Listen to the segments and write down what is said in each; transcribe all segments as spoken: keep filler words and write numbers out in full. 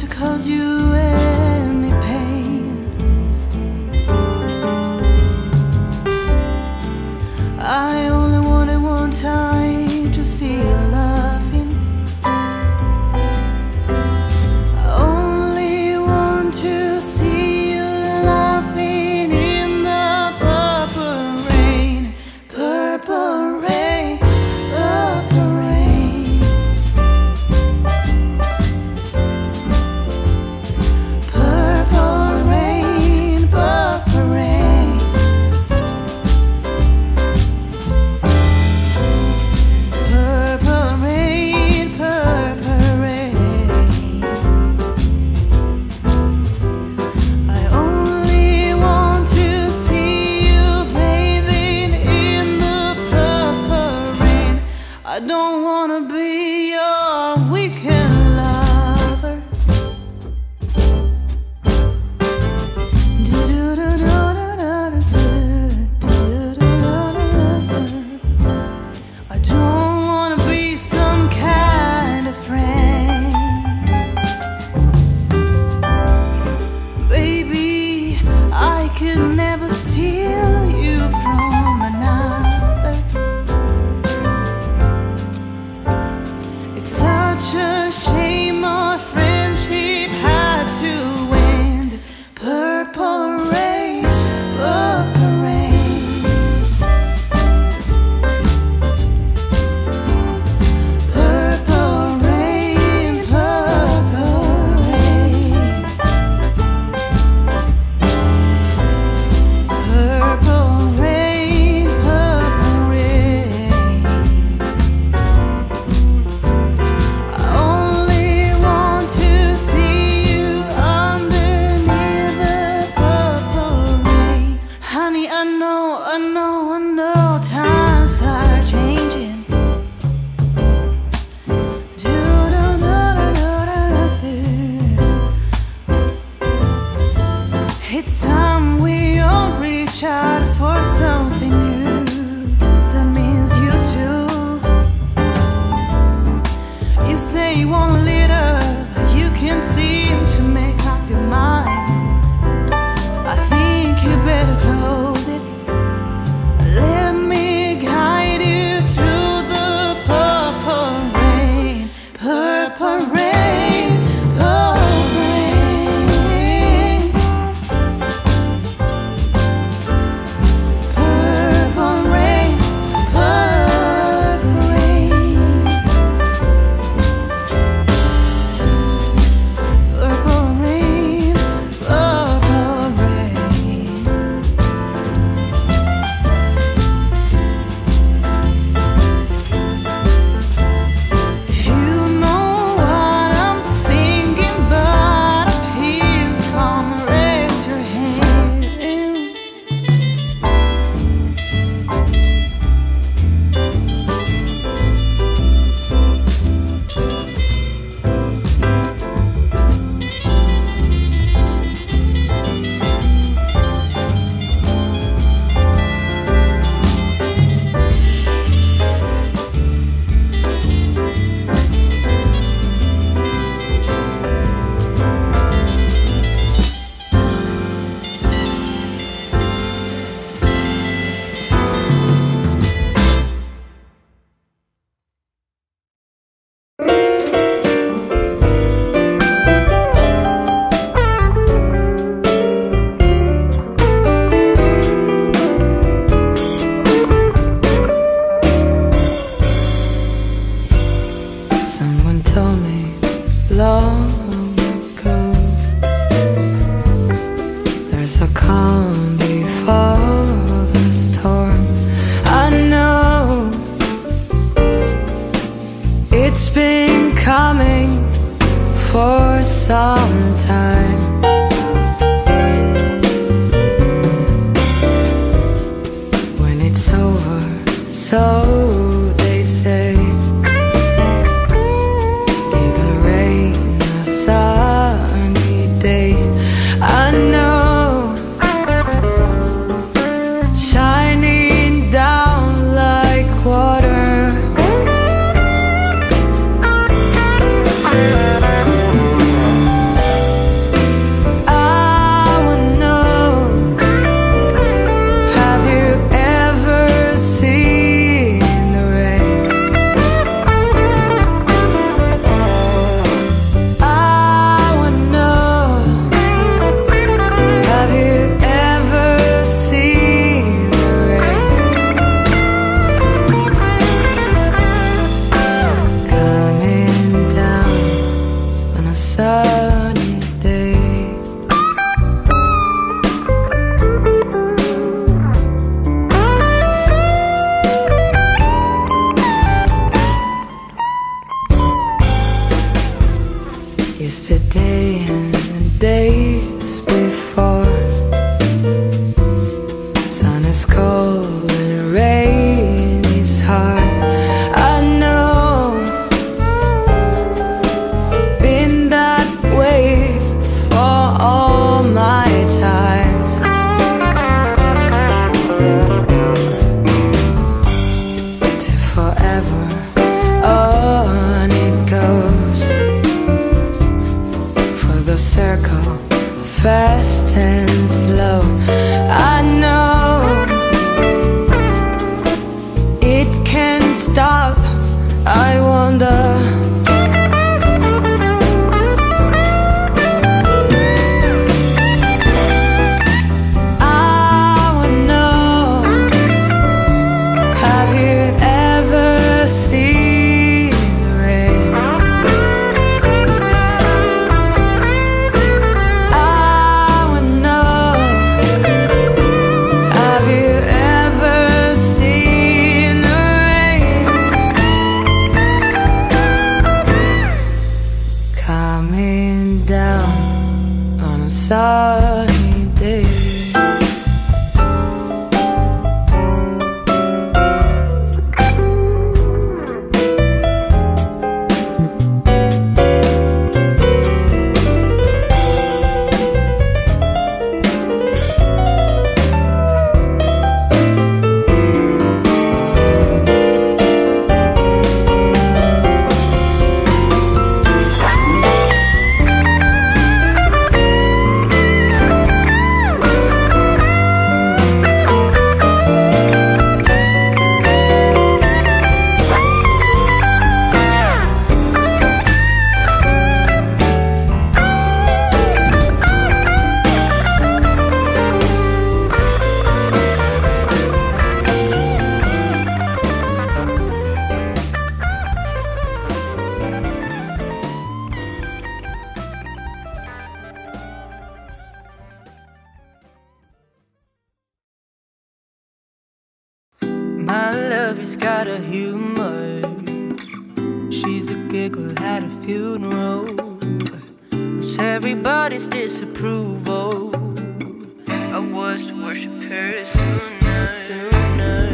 to cause you any pain. I only wanted one time to see you laughing. I only want to see you laughing in the purple rain, purple rain. I don't wanna be your weekend lover. I don't wanna be some kind of friend. Baby, I could never steal you from another. Such a shame our friendship had to end. Purple rain, purple rain, purple rain, purple rain, purple rain, purple rain. I know, I know, I know times are changing. It's time we all reach out for something new. That means you too. You say you want a leader, you can't seem to make up your mind. I think you better close. For some time, when it's over, so they say, it'll rain a sunny day. I know, shining down like water. sunny day. Yesterday and the days before, sun is cold and rain is hard. I know, been that way for all my time. To forever on it goes, for the circle, fast and slow. I know it can't stop, I wonder. I wanna know, have you ever seen the rain? I wanna know, have you ever seen coming down on a sunny day? My lover's got a humor. She's a giggle at a funeral. It's everybody's disapproval. I was to worship her sooner.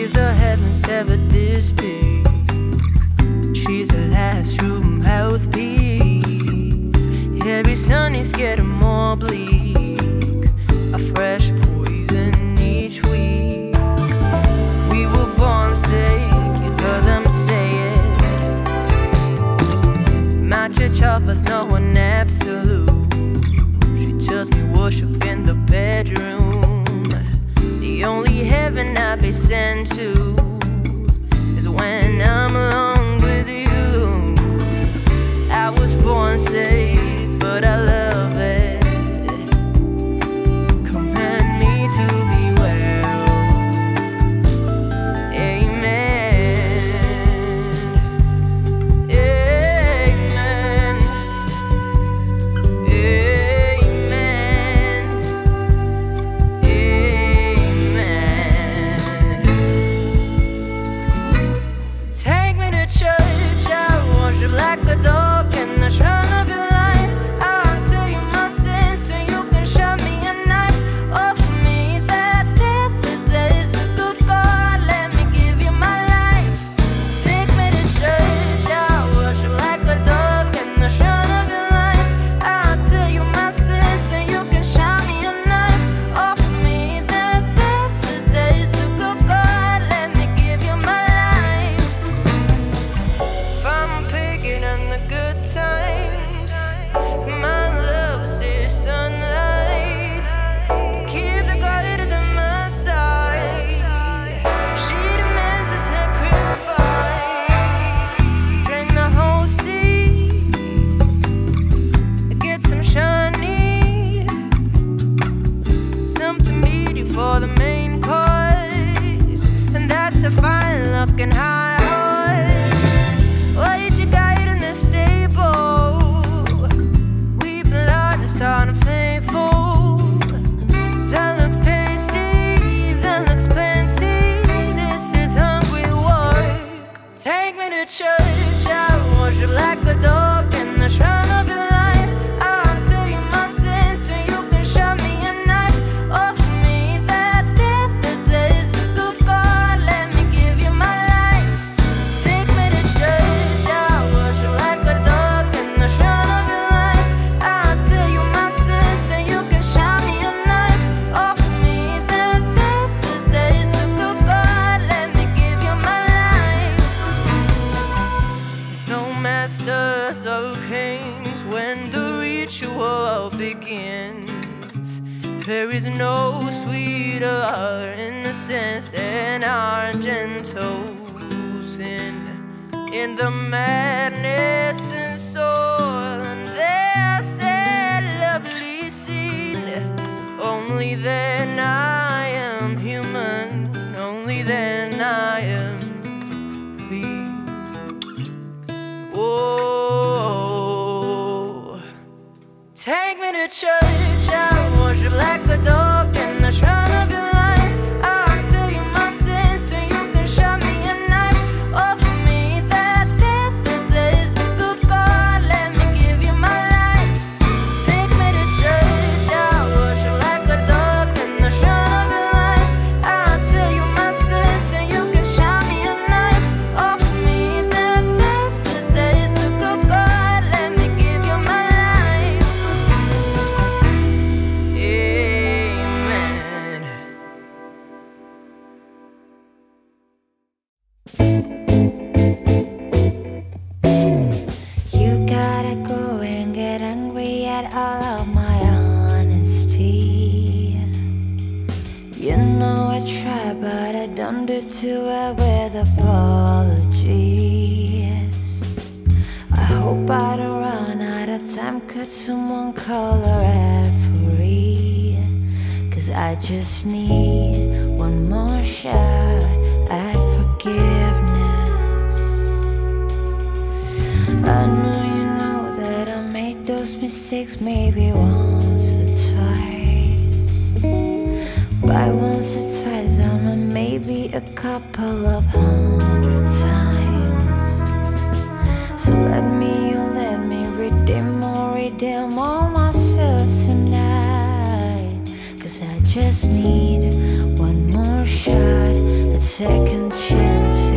If the heavens ever this big, she's the last true mouthpiece. Every sun is getting more bleak. A fresh of us, no one absolute. She tells me worship in the bedroom. The only heaven I've been sent to is when I'm alone with you. I was born saved, but I love it. Command me to be well. Amen. Yeah. when the ritual begins. There is no sweeter innocence than our gentle sin. In the madness and sorrow, there's that lovely scene. Only then I am human, only then I am thee. Oh, take me to church, I worship like a dog in the shrine of your lies. I'll tell you my sins so you can shine me a knife. To it with apologies. I hope I don't run out of time. Could someone call a referee? Cause I just need one more shot at forgiveness. I know you know that I made those mistakes maybe once or twice. By once or twice I'm a maybe a couple of hundred times. So let me, oh let me redeem or redeem all myself tonight. Cause I just need one more shot at second chances.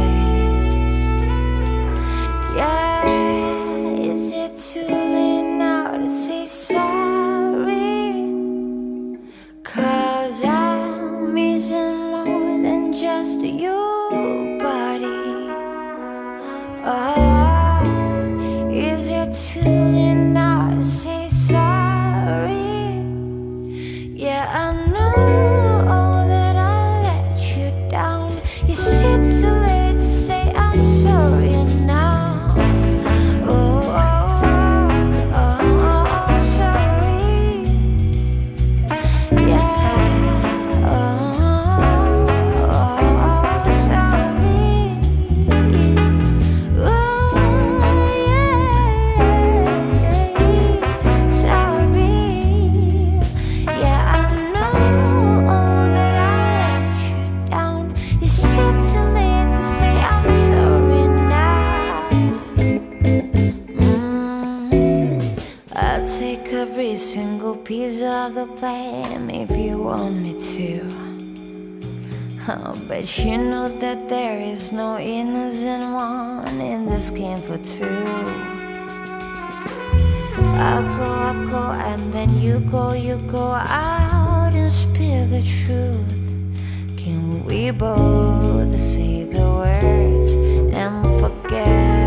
Yeah, is it too late now to say sorry? Cause I'm missing just your body. Oh, is it too late now to say sorry? Yeah, I know all that I let you down. Is it too late to say I'm sorry now? Oh, oh, oh, oh, oh, sorry. Yeah, oh. Every single piece of the blame if you want me to. Oh, but you know that there is no innocent one in this game for two. I'll go, I'll go, and then you go, you go out and spill the truth. Can we both say the words and forget?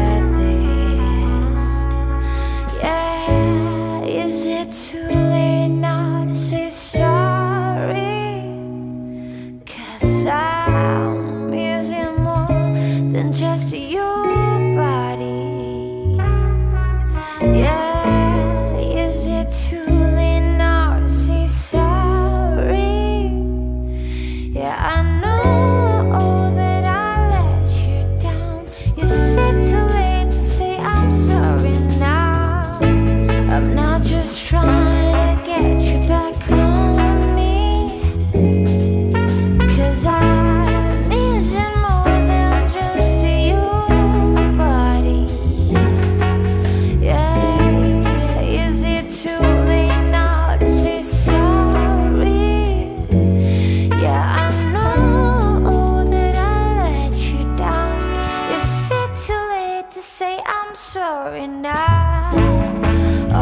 It's too late now to say sorry. Cause I'm missing more than just your body. Yeah, is it too late now to say sorry? Yeah, I know all that I let you down. Is it too late to say I'm sorry now? I'm not just trying to get you back on me, cause I'm missing more than just your body. Yeah, is it too late now to say sorry? Yeah, I know that I let you down. Is it too late to say I'm sorry now? Oh,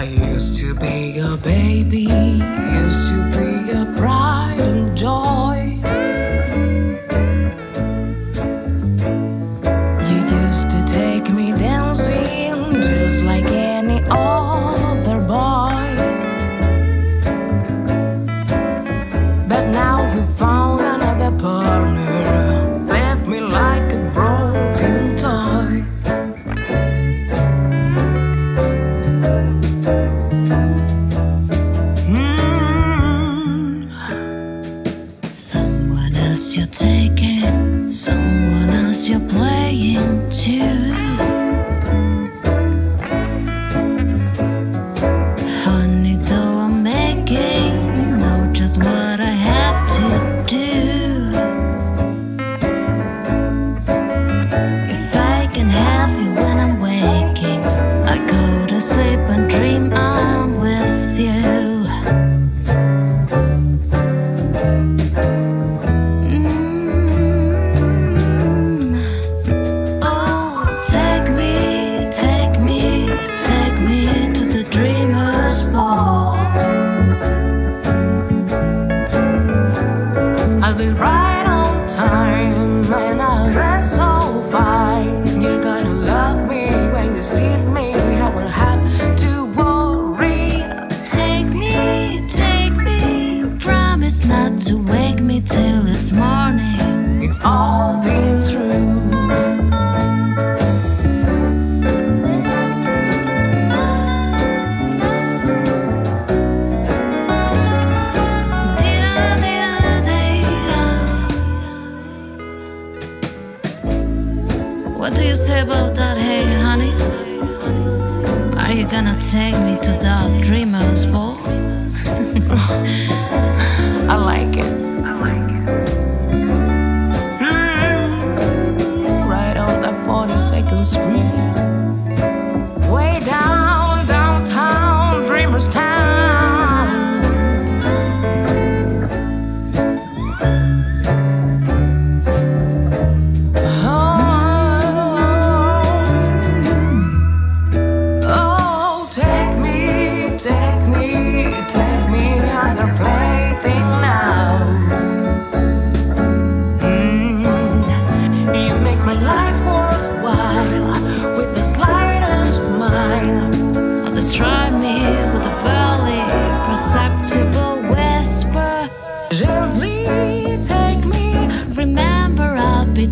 I used to be a baby, used to be a pride and joy. You used to take me dancing just like any other boy. But now you found another partner, left me like a broken toy. You're taking, someone else you're playing to. Honey, though I'm making, know just what I have to do. If I can have you when I'm waking, I go to sleep and dream I'm with you. I'll be right on time, and I'll dress so fine. You're gonna love me when you see me. I won't have to worry. Take me, take me. Promise not to wake me till it's morning. It's all been through. What do you say about that, hey honey? Are you gonna take me to that dreamer's ball? I like it. I like it. Mm-hmm. Right on that forty-second Street, way down downtown, Dreamer's Town.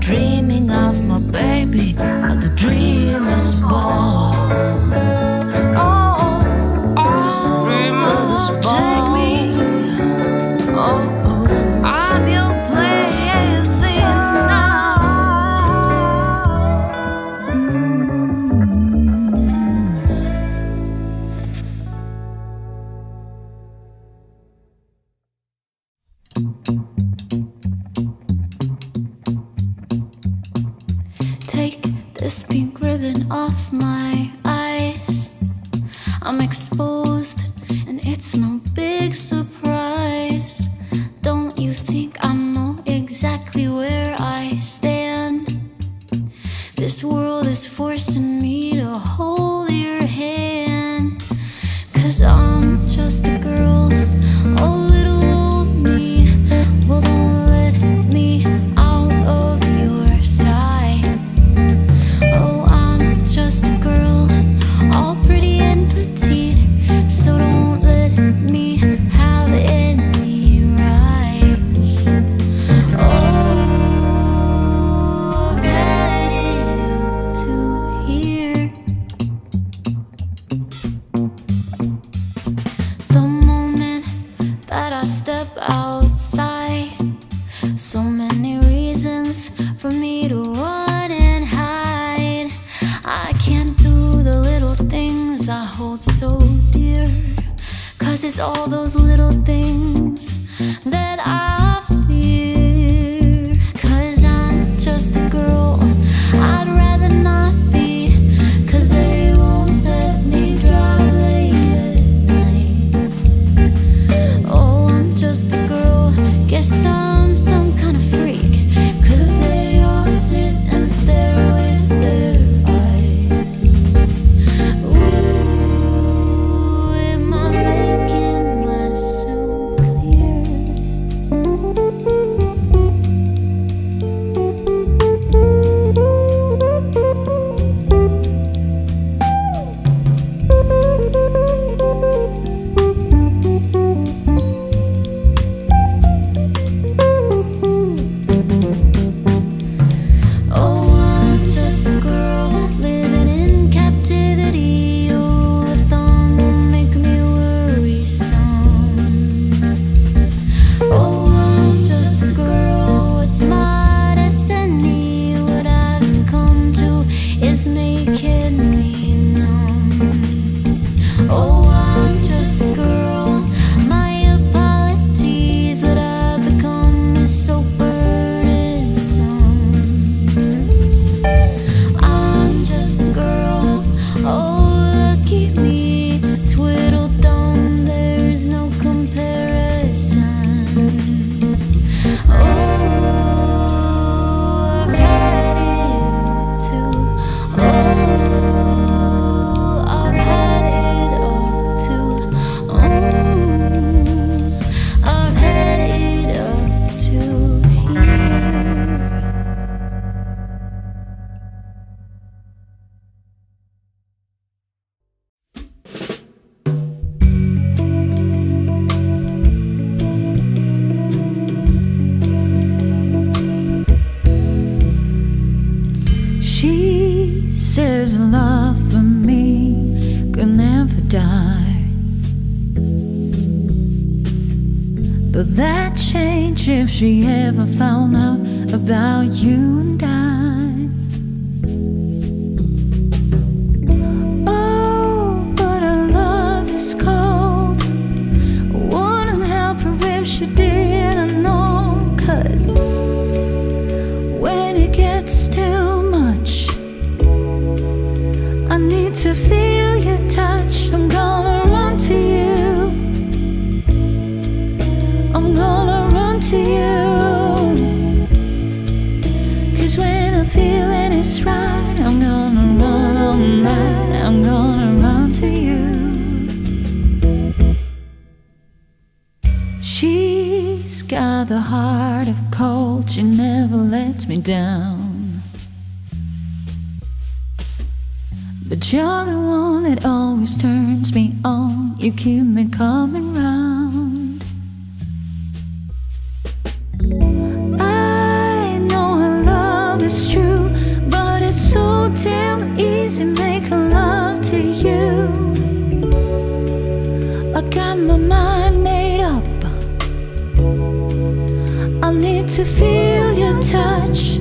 Dreaming of my baby at the dreamer's ball. Oh, oh, dreamer's ball. Take me. Oh, oh, I'm your plaything now. Mm-hmm. Take this pink ribbon off my eyes. I'm exposed and it's no big surprise. Don't you think I know exactly where I stand? This world is forcing me to hold your hand. 'Cause I'm just a girl, a little old me. Won't let me out of your sight. So dear, 'cause it's all those little things that I fear. 'Cause I'm just a girl, I'd rather not be. 'Cause they won't let me drive late at night. Oh, I'm just a girl, guess I'm some kind of freak. 'Cause they all sit and stare with their eyes. Ooh. change if she ever found out about you and I. Oh, but her love is cold. Wouldn't help her if she didn't know. Cause when it gets too much, I need to feel your touch. I'm gonna run to you. I'm gonna run to you. Cause when I feel it is right, I'm gonna run all night. I'm gonna run to you. She's got the heart of gold. She never let me down. But you're the one that always turns me on. You keep me coming round. I got my mind made up. I need to feel your touch.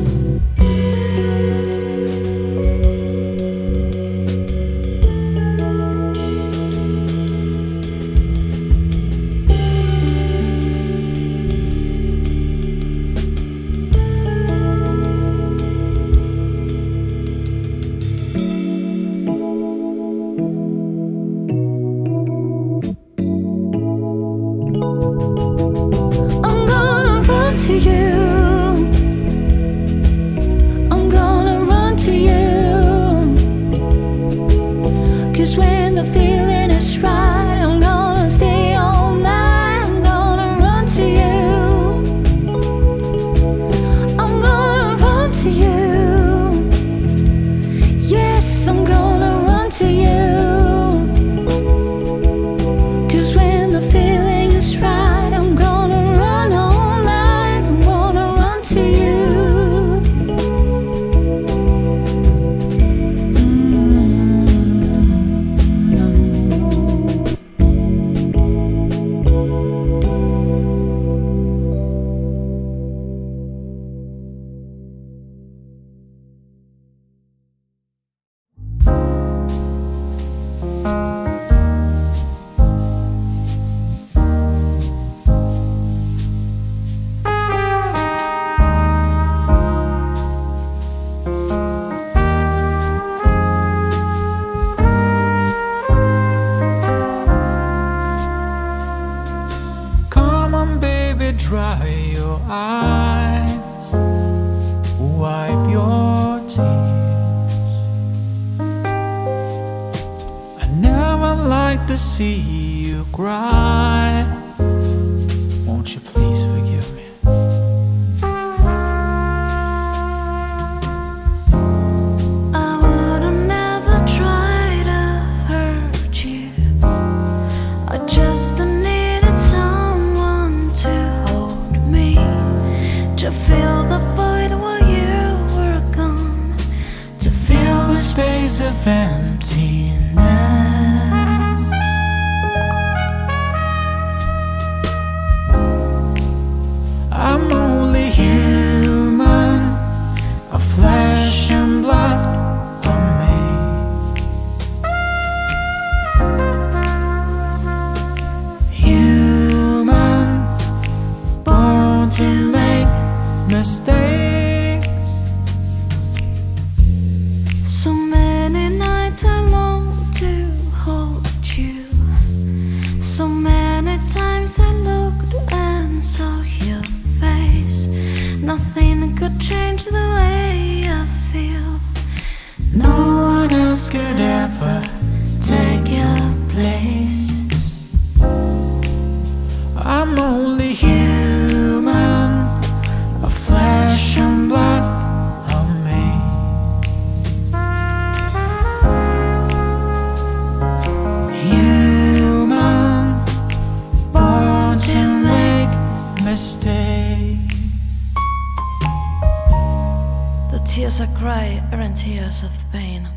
Tears of pain,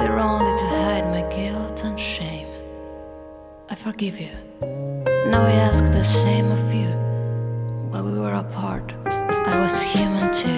they're only to hide my guilt and shame. I forgive you. Now I ask the same of you. While we were apart, I was human too.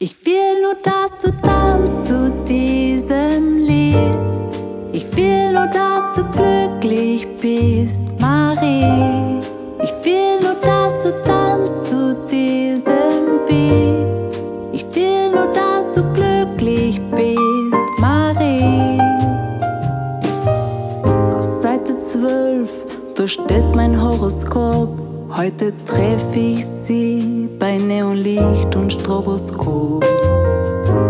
Ich will nur, dass du tanzt zu diesem Lied. Ich will nur, dass du glücklich bist, Marie. Ich will nur, dass du tanzt zu diesem Beat. Ich will nur, dass du glücklich bist, Marie. Auf Seite zwölf, da steht mein Horoskop. Heute treff ich sie bei Neonlicht und Stroboskop.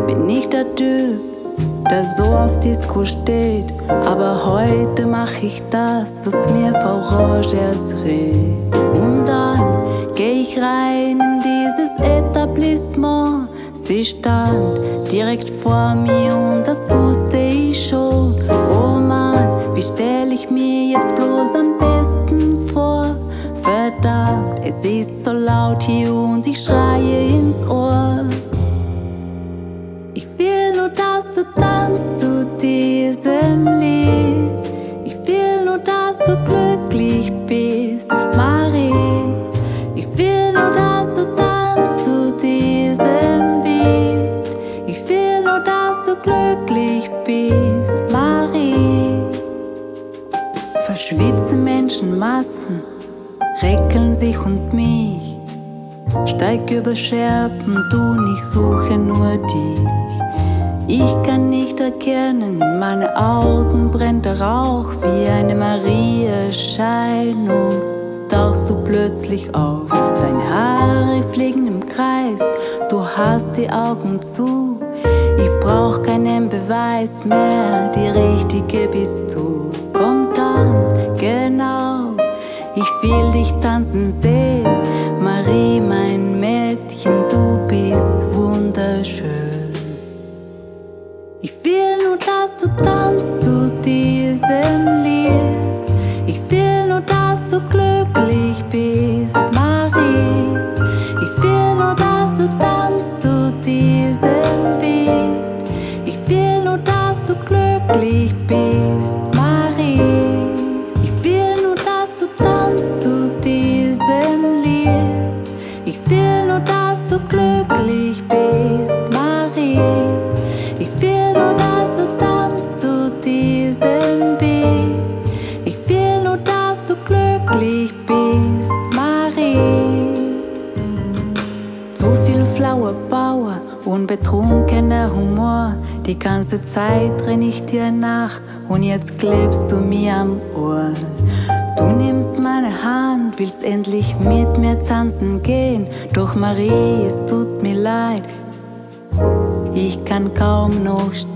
Bin nicht der Typ, der so auf Disco steht, aber heute mach ich das, was mir Frau Rogers rät. Und dann geh ich rein in dieses Etablissement. Sie stand direkt vor mir und das wusste ich schon. Oh Mann, wie stell ich mir jetzt bloß am besten vor? Verdammt, es ist so laut hier und ich schreie ins Ohr. Ich will nur, dass du tanzt zu diesem Lied. Ich will nur, dass du glücklich bist, Marie. Ich will nur, dass du tanzt zu diesem Lied. Ich will nur, dass du glücklich bist, Marie. Verschwitze Menschenmassen, reckeln sich und mich. Steig über Scherben, du, ich suche nur dich. Ich kann nicht erkennen, in meinen Augen brennt der Rauch. Wie eine Marienerscheinung tauchst du plötzlich auf. Deine Haare fliegen im Kreis, du hast die Augen zu. Ich brauch keinen Beweis mehr, die Richtige bist du. Komm, tanz, genau. Ich will dich tanzen sehen, Marie, mein Mädchen, du bist wunderschön. Ich will nur, dass du tanzt zu diesem Lied. Ich will nur, dass du glücklich bist, Marie. Ich will nur, dass du tanzt zu diesem Lied. Ich will nur, dass du glücklich bist, Marie. Glücklich bist, Marie. Ich will nur, dass du tanzt zu diesem Beat. Ich will nur, dass du glücklich bist, Marie. Zu viel flauer Bauer, unbetrunkener Humor. Die ganze Zeit renn ich dir nach und jetzt klebst du mir am Ohr. Du nimmst meine Hand, willst endlich mit mir tanzen gehen. Doch Marie, es tut mir leid, ich kann kaum noch stehen.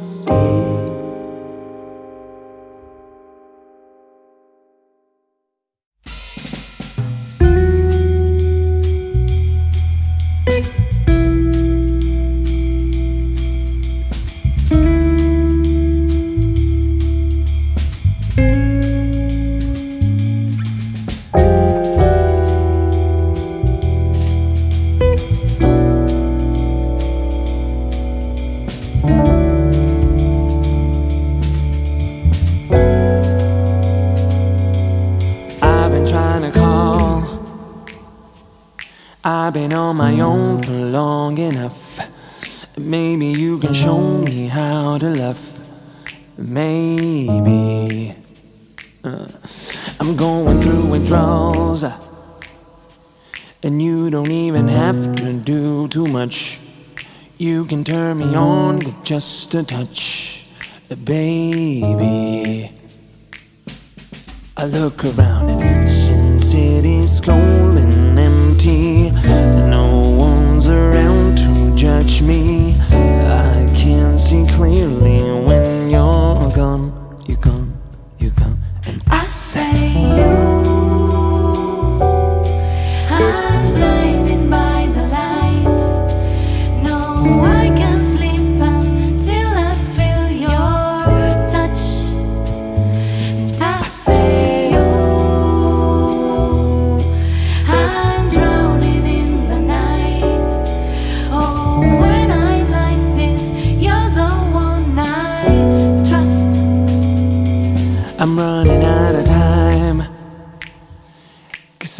I've been on my own for long enough. Maybe you can show me how to love. Maybe uh, I'm going through withdrawals, and you don't even have to do too much. You can turn me on with just a touch, baby. I look around and since it is cold and empty, no one's around to judge me.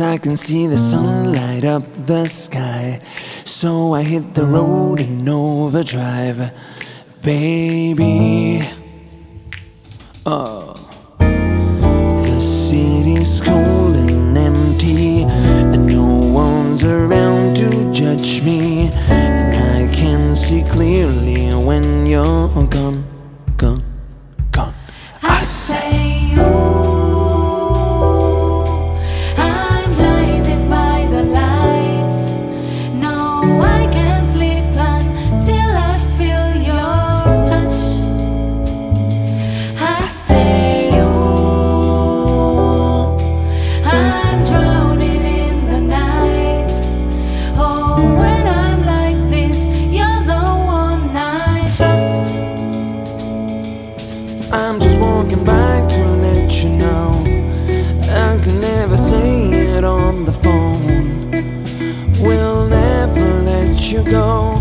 Yes, I can see the sun light up the sky, so I hit the road in overdrive, baby. Oh, the city's cold and empty, and no one's around to judge me, and I can see clearly when you're gone, gone, gone. I say you. I'm just walking by to let you know I can never say it on the phone. We'll never let you go.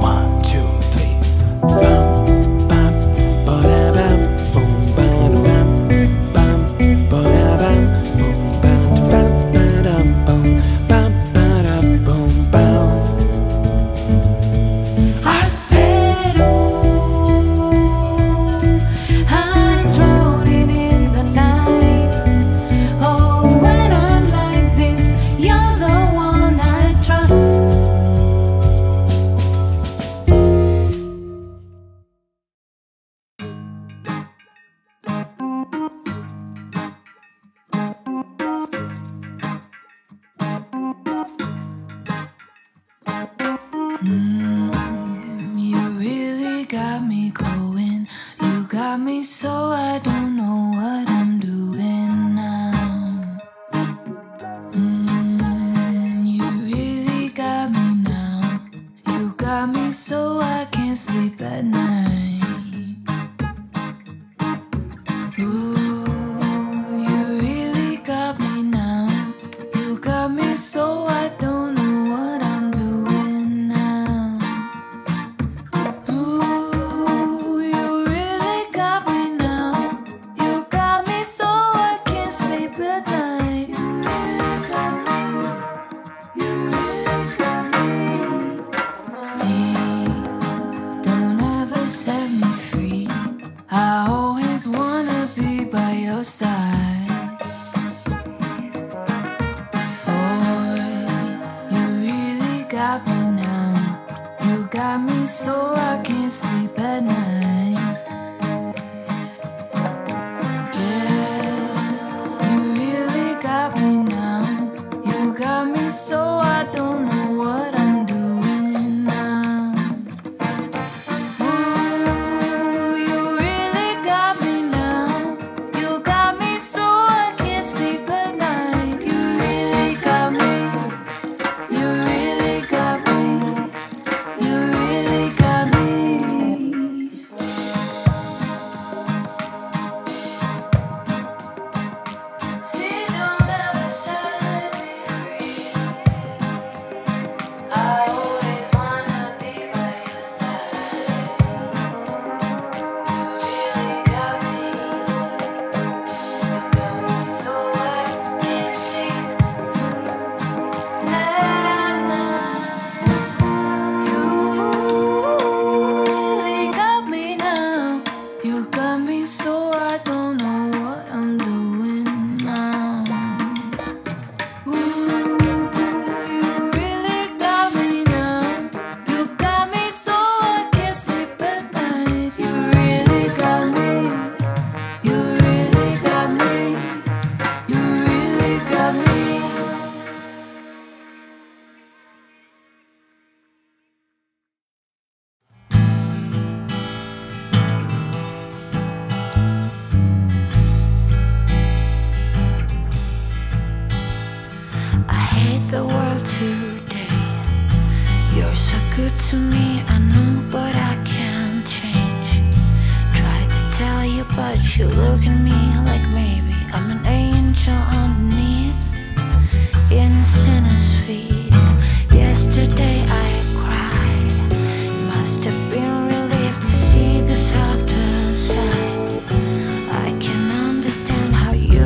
One, two, three, bum, bum, ba-da-bum, boom, ba-da-bum, bum, ba-da-bum, boom, ba-da-bum, ba-da-bum, bum, ba-da-boom, bum. I say Mm, you really got me going. You got me so I don't know what I'm doing now. Mm, you really got me now. You got me so I can't sleep at night. Ooh, you really got me now. You got me so I don't know. So I can't sleep at night. Yeah, you really got me now. You got me so I don't know what I'm doing now. Ooh, you really got me now. You got me so I can't sleep at night. You really got me. You really to me, I know, but I can't change. Try to tell you, but you look at me like maybe I'm an angel underneath, innocent and sweet. Yesterday I cried. It must have been relieved to see the softer side. I can understand how you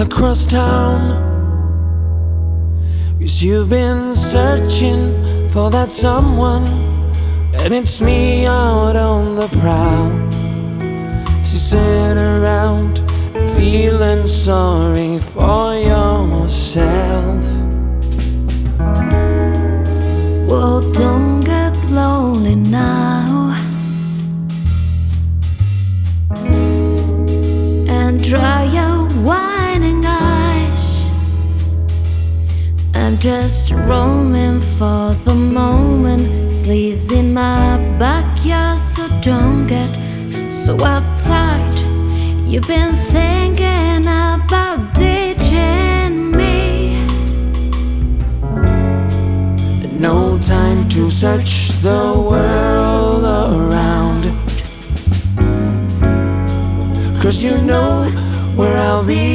across town, 'cause you've been searching for that someone, and it's me out on the prowl. So sit around feeling sorry for yourself. Well, don't get lonely now, and dry your whining eyes. I'm just roaming for the moment, sleazing my back, yeah, so don't get so uptight. You've been thinking about ditching me. No time to search the world around, 'cause you know where I'll be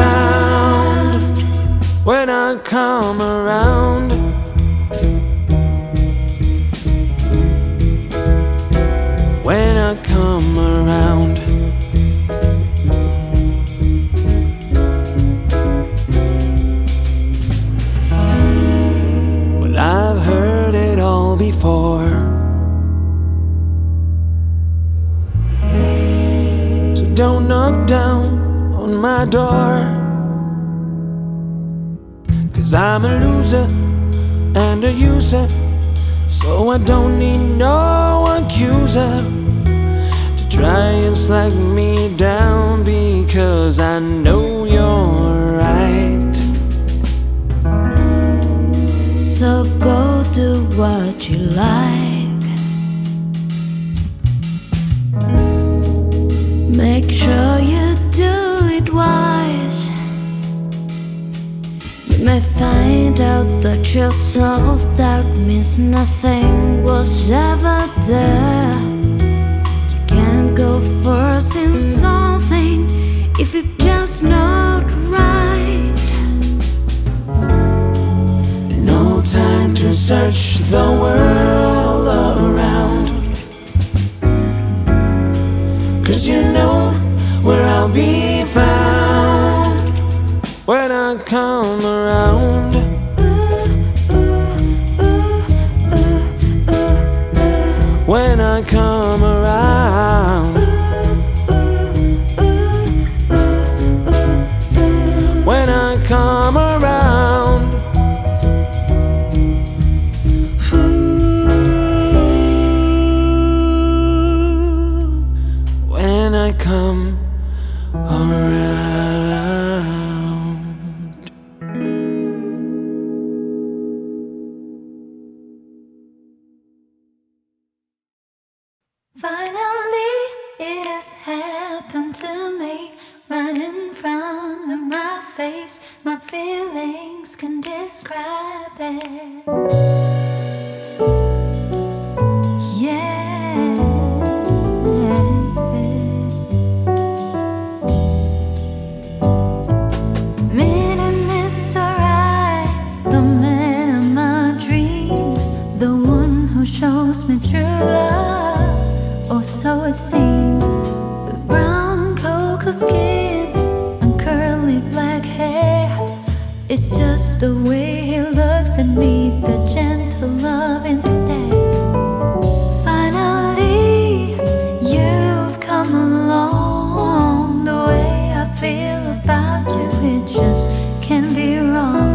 found when I come around. When I come around. Well, I've heard it all before, so don't knock down on my door, 'cause I'm a loser and a user, so I don't need no accuser to try and slag me down, because I know you're right. So go do what you like, make sure you do it wise. You may find out that your self-doubt means nothing was ever there. You can't go forcing something if it's just not right. No time to search the world around, 'cause you know where I'll be found when I come around. When I come around, when I come around, ooh, when I come around. Finally, it has happened to me, right in front of my face. My feelings can describe it. Yeah. Meeting Mister Right, the man of my dreams, the one who shows me true love. Oh, so it seems. The brown cocoa skin and curly black hair, it's just the way he looks at me, the gentle love instead. Finally, you've come along. The way I feel about you, it just can't be wrong.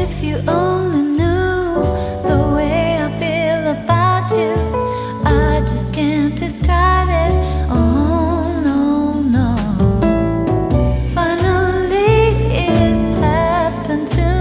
If you only knew the way I feel about you, can't describe it. Oh no, no. Finally, it's happened to me.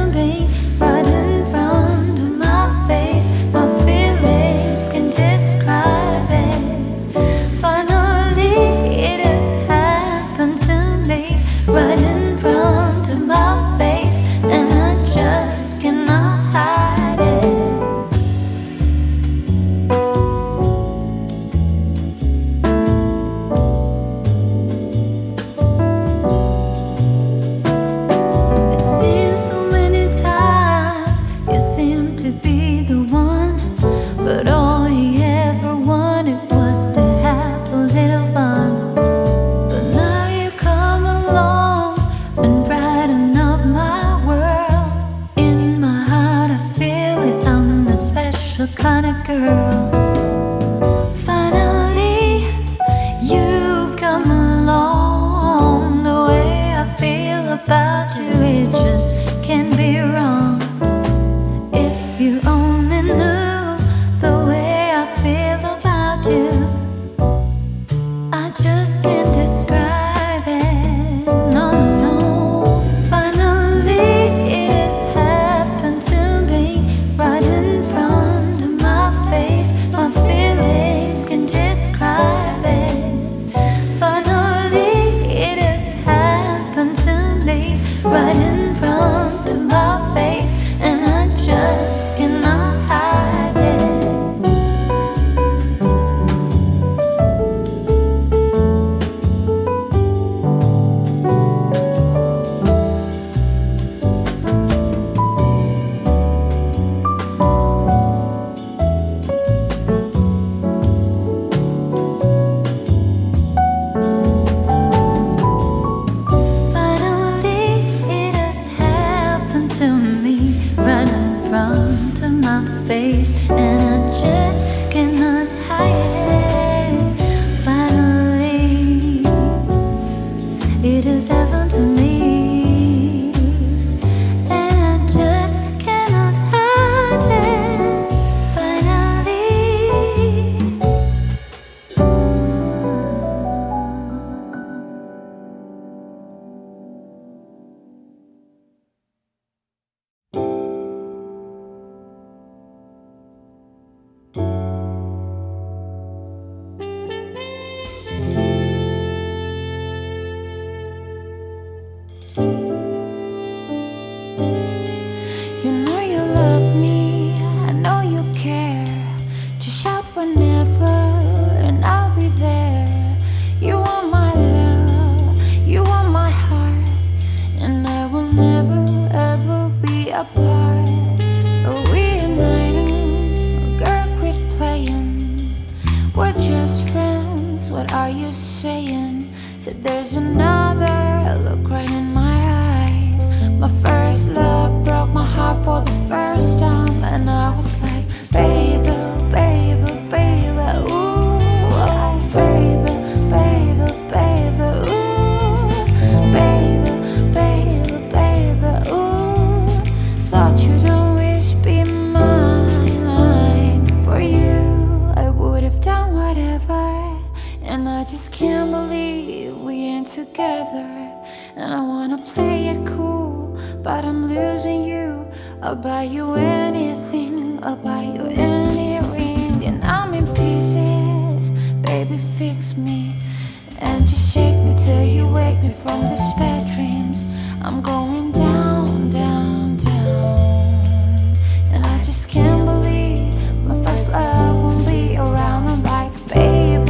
We're just friends, what are you saying? Said there's another look right in my eyes. My first love broke my heart for the first time, and I was like, baby, baby, baby, ooh, oh, baby, baby, baby, ooh, baby, baby, baby, ooh. Thought you'd always be mine. For you, I would have done whatever, and I just can't believe we ain't together. And I wanna play it cool, but I'm losing you. I'll buy you anything, I'll buy you any ring. And I'm in pieces, baby, fix me. And just shake me till you wake me from these bad dreams. I'm going down, down, down. And I just can't believe my first love won't be around. I'm like, baby,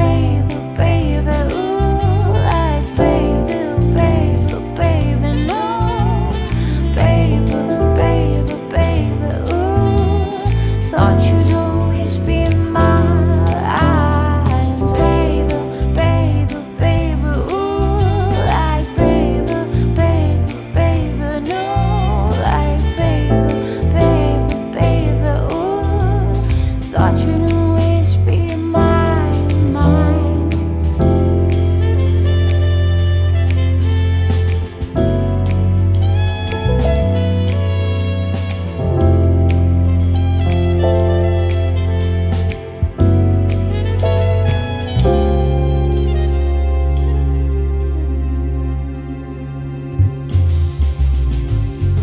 baby, baby, ooh, like, baby, baby, baby, no. Baby, baby, baby, ooh. Thought you'd always be mine. Baby, baby, baby, ooh. Like, baby, baby, baby, no. Like, baby, baby, baby, ooh. Thought you'd always be mine, mine. Baby, baby, baby, ooh. Baby, baby, baby, no. Baby, baby, baby, ooh. Thought you'd always be mine, mine. Baby, now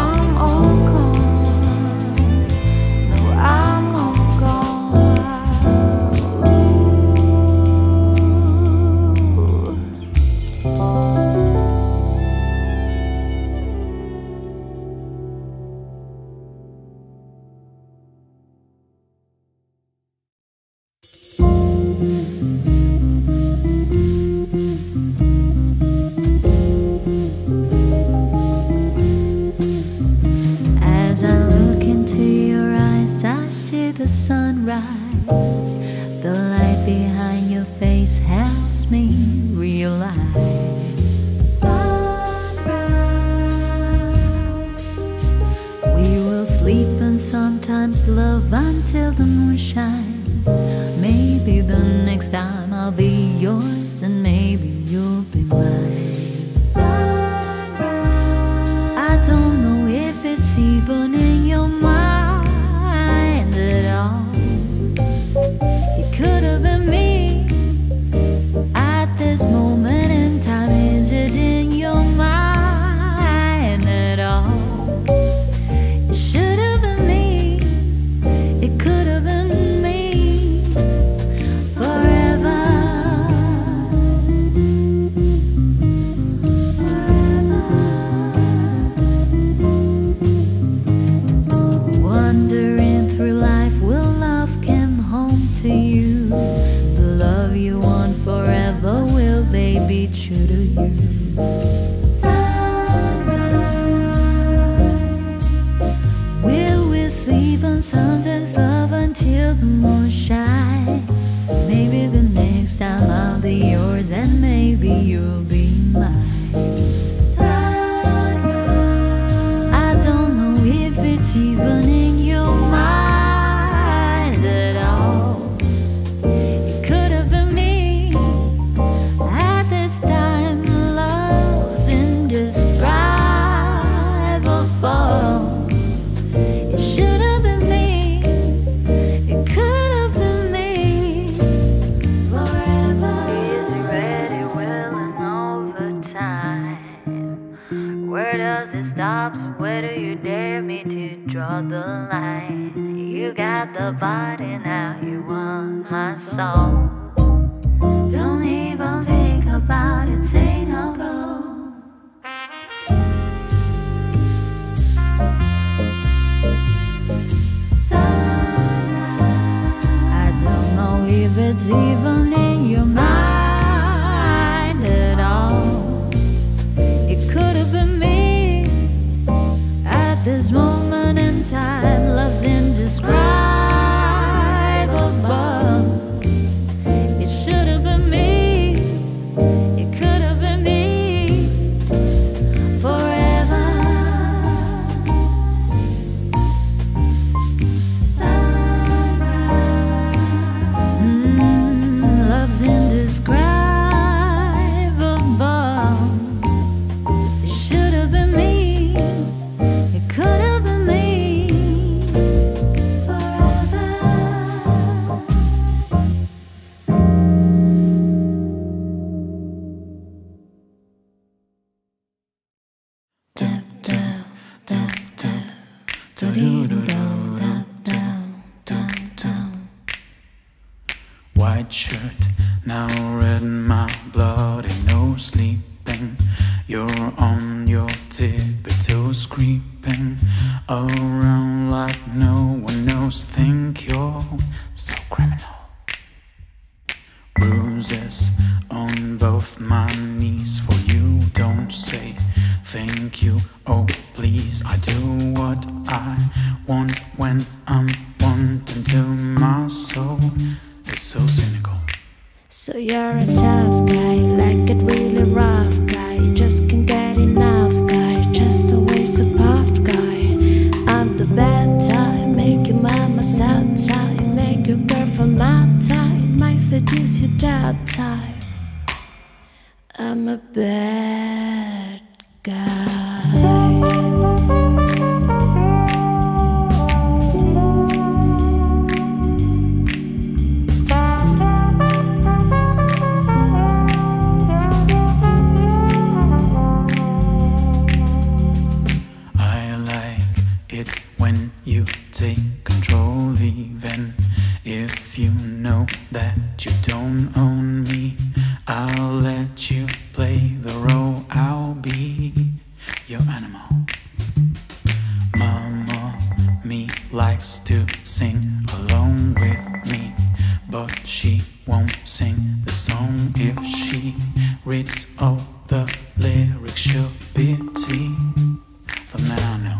I'm all gone. Now I'm all gone. Now I'm all gone. Ooh. As I look into your eyes, I see the sunrise. The light behind your face helps me realize sunrise. We will sleep and sometimes love until the moon shines. Maybe the next time I'll be yours, and maybe you'll be mine. I don't know if it's even in your mind at all. It could have been me at this moment in time. Is it in your mind at all? It should have been me. It could have been me forever. Forever. Wandering through life, will love come home to you? The love you want forever, will they be true to you? Sunrise. Will we sleep and sometimes love until the moon shines? Maybe the next time I'll be yours, and maybe you'll be mine. I don't know if it's even in your mind at all. It could have been me at this time. Love's indescribable. It should have been me. It could have been me forever. Is it ready, willing, over time? Where does it stop? So where do you dare me to draw the line? You got the body, now you want my soul. Don't even think about it, say no go. White shirt, now red in my blood, ain't no sleeping. You're on your tippy toes, creeping around like no one knows. Think you're so criminal. Bruises on both my knees, for you don't say thank you. Oh please, I do what I want when I'm wanting to. My soul is so cynical. So you're a tough guy, like it really rough guy, just can't get enough guy, just always so puffed guy. I'm the bad type, make your mama sad type, make your girlfriend mad type, might seduce your dad type. I'm a bad guy. When you take control, even if you know that you don't own me, I'll let you play the role, I'll be your animal. Mama, me likes to sing along with me, but she won't sing the song if she reads all the lyrics, she'll pity the man I know.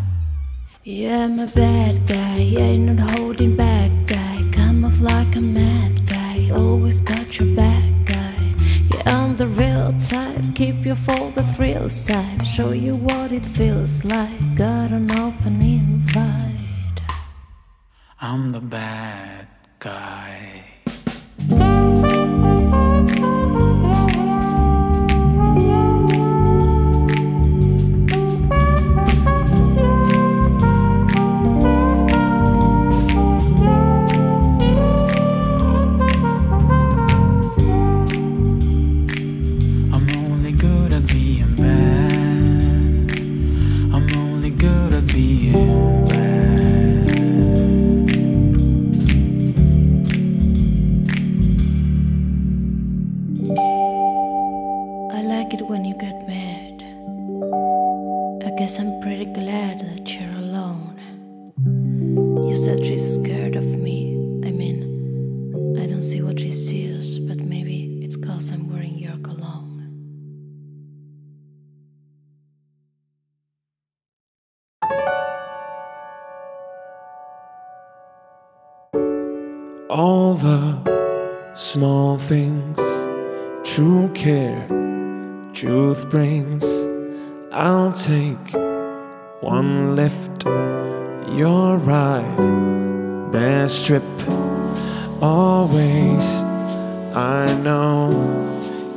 Yeah, I'm a bad guy, ain't not holding back guy, come off like a mad guy, always got your back guy. Yeah, I'm the real type, keep you for the thrill type, show you what it feels like, got an open invite. I'm the bad guy. When you get mad, I guess I'm pretty glad that you're alone. You said she's scared of me. I mean, I don't see what she sees, but maybe it's cause I'm wearing your cologne. All the small things, true care, truth brings. I'll take one left, your right, best trip. Always, I know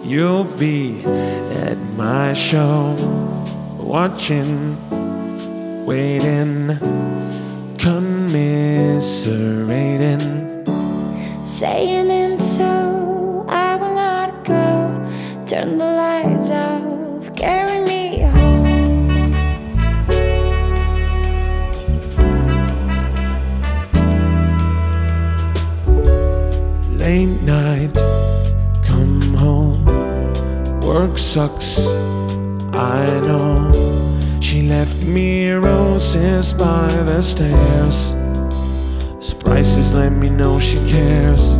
you'll be at my show, watching, waiting, commiserating, saying it so I will not go. Turn the lights off, carry me home. Late night, come home, work sucks, I know. She left me roses by the stairs, surprises let me know she cares.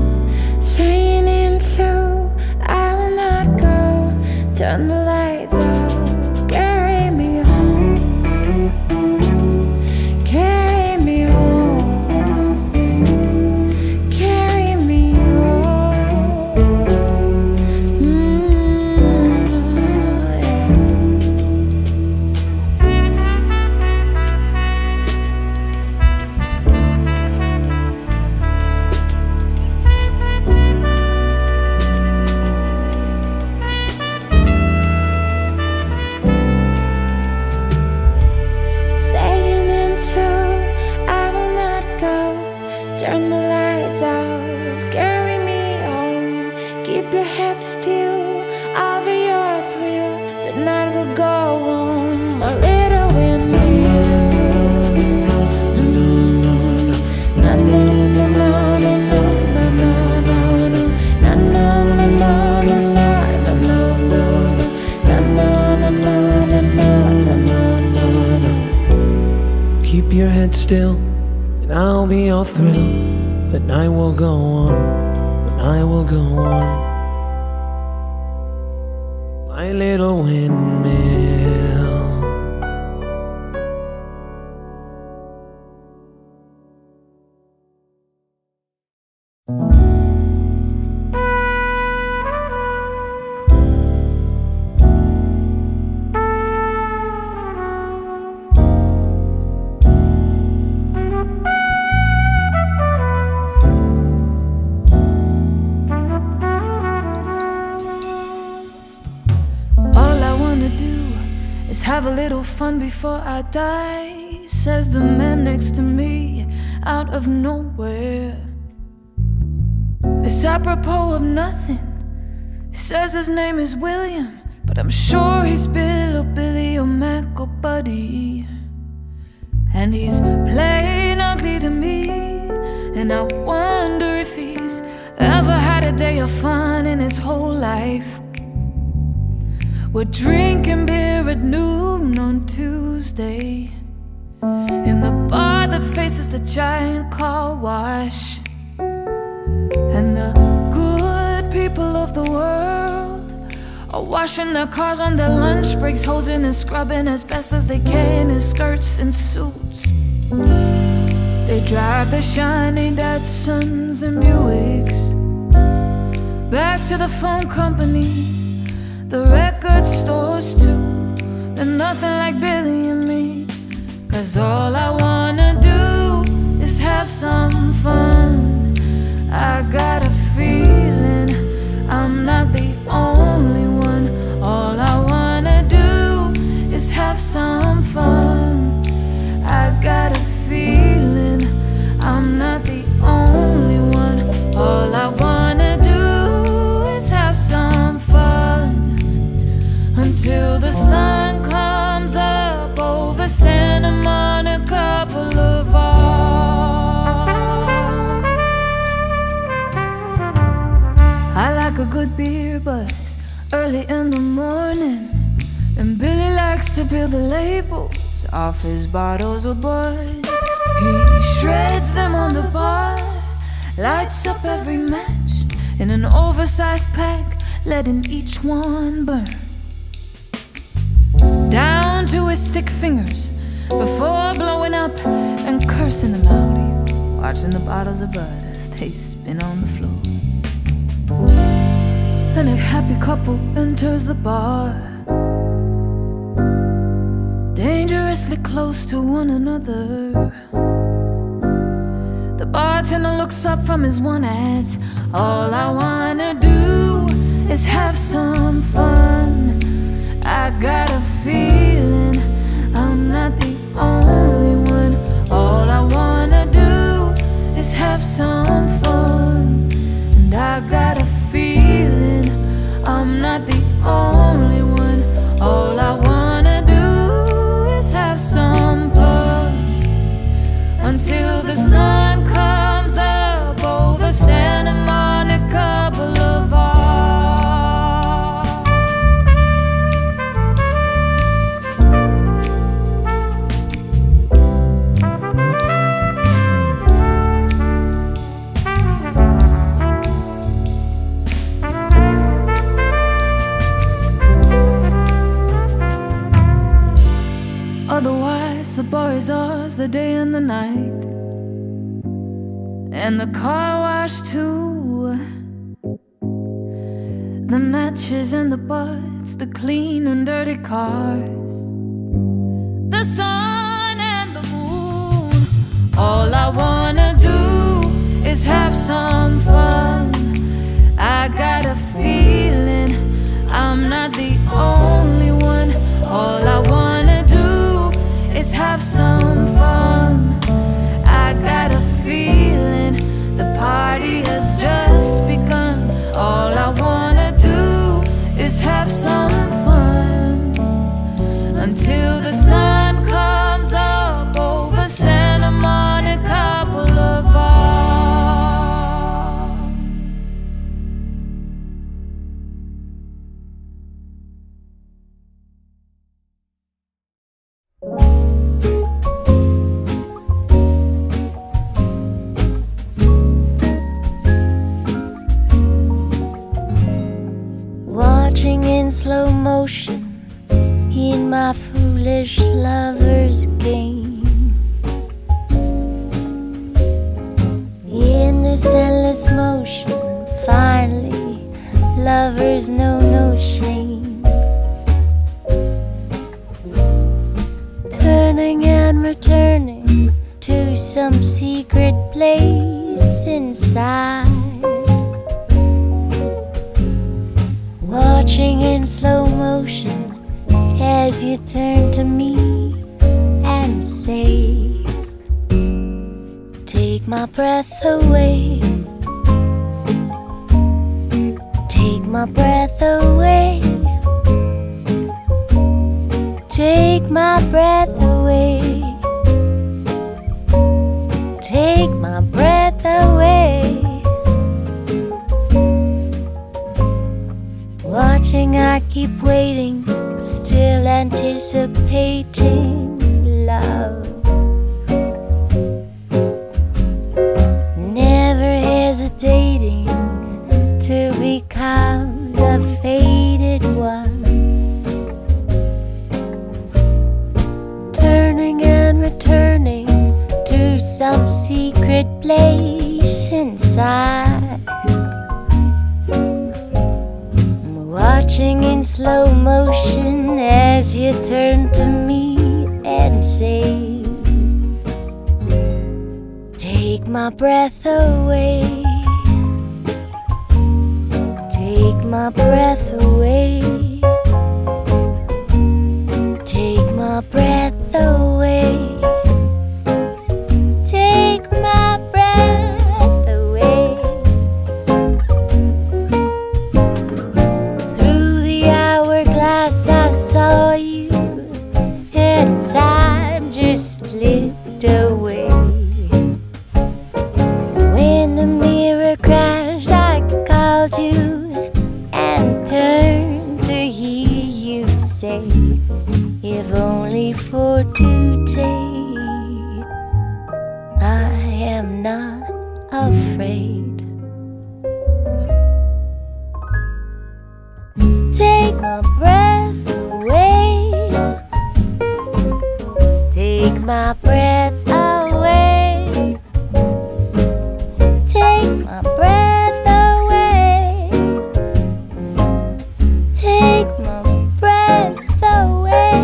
Saying it so I will not go. Turn the lights off, carry me home, carry me home, carry me home. Keep your head still, I'll be your thrill. The night will go on, my little window. still, and I'll be your thrill. The night will go on, the night will go on. My little windmill. Have a little fun before I die, says the man next to me, out of nowhere. It's apropos of nothing. He says his name is William, but I'm sure he's Bill or Billy or Mac or Buddy. And he's plain ugly to me, and I wonder if he's ever had a day of fun in his whole life. We're drinking beer at noon on Tuesday in the bar that faces the giant car wash. And the good people of the world are washing their cars on their lunch breaks, hosing and scrubbing as best as they can in skirts and suits. They drive their shiny Datsuns and Buicks back to the phone company, the record stores too. They're nothing like Billy and me, 'cause all I wanna do is have some fun. I got a feeling I'm not the only one. All I wanna do is have some fun. I got a feeling I'm not the only one. All I wanna do is have some fun. Till the sun comes up over Santa Monica Boulevard. I like a good beer, but it's early in the morning, and Billy likes to peel the labels off his bottles of Bud. He shreds them on the bar, lights up every match in an oversized pack, letting each one burn down to his thick fingers before blowing up and cursing them out. He's watching the bottles of Bud as they spin on the floor. And a happy couple enters the bar, dangerously close to one another. The bartender looks up from his one ads. All I wanna do is have some fun. I got a feeling I'm not the only one. All I wanna do is have some fun. And I got a feeling I'm not the only one. All I wanna do is have some fun. Until the sun comes up over Santa Monica Boulevard. The bar is ours, the day and the night, and the car wash too. The matches and the buds, the clean and dirty cars, the sun and the moon. All I wanna do is have some fun. I got a feeling I'm not the only one. All I wanna do, let's have some fun. I got a feeling the party has just begun. All I wanna do is have some fun. Until the sun comes up over Santa Monica Boulevard. Thank you. my foolish lover's game. In this endless motion, finally, lovers know no shame. Turning and returning to some secret place inside, watching in slow motion as you turn to me and say, take my breath away, take my breath away, take my breath away, take my breath away. Watching, I keep waiting, still anticipating love. Never hesitating to become the fated ones. Turning and returning to some secret place inside, watching in slow motion as you turn to me and say, take my breath away, take my breath away, take my breath away. Away. When the mirror crashed, I called you and turned to hear you say, if only for today, I am not afraid. Take my breath away, take my breath away, take my breath away,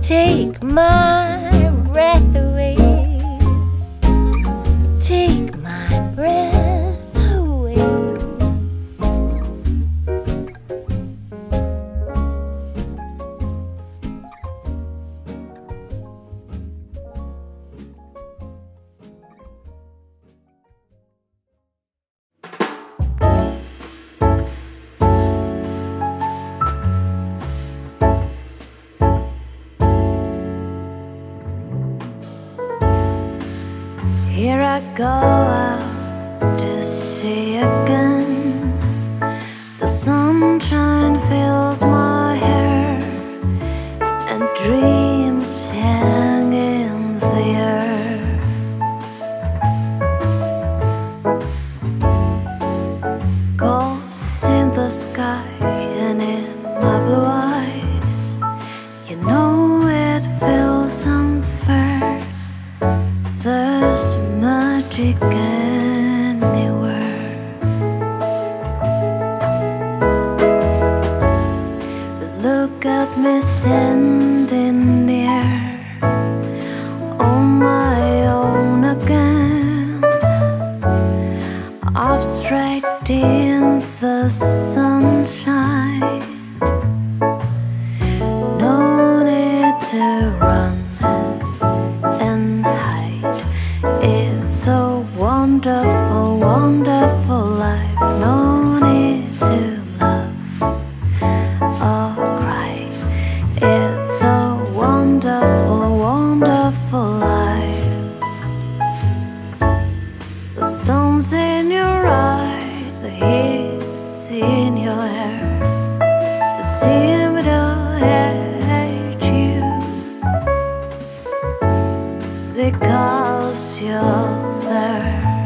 take my breath away. Here I go out to sea again. The sunshine fills my hair and dreams hang in the air. Ghosts in the sky and in my blue eyes, you know it feels unfair. There's magic anywhere. Look at me standing there on my own again, abstract in the sunshine. No need to run and hide. It's a wonderful, wonderful life. No need to love or cry. It's a wonderful, wonderful life. The sun's in your eyes, the heat's in your hair, the sea will hate you because you're there.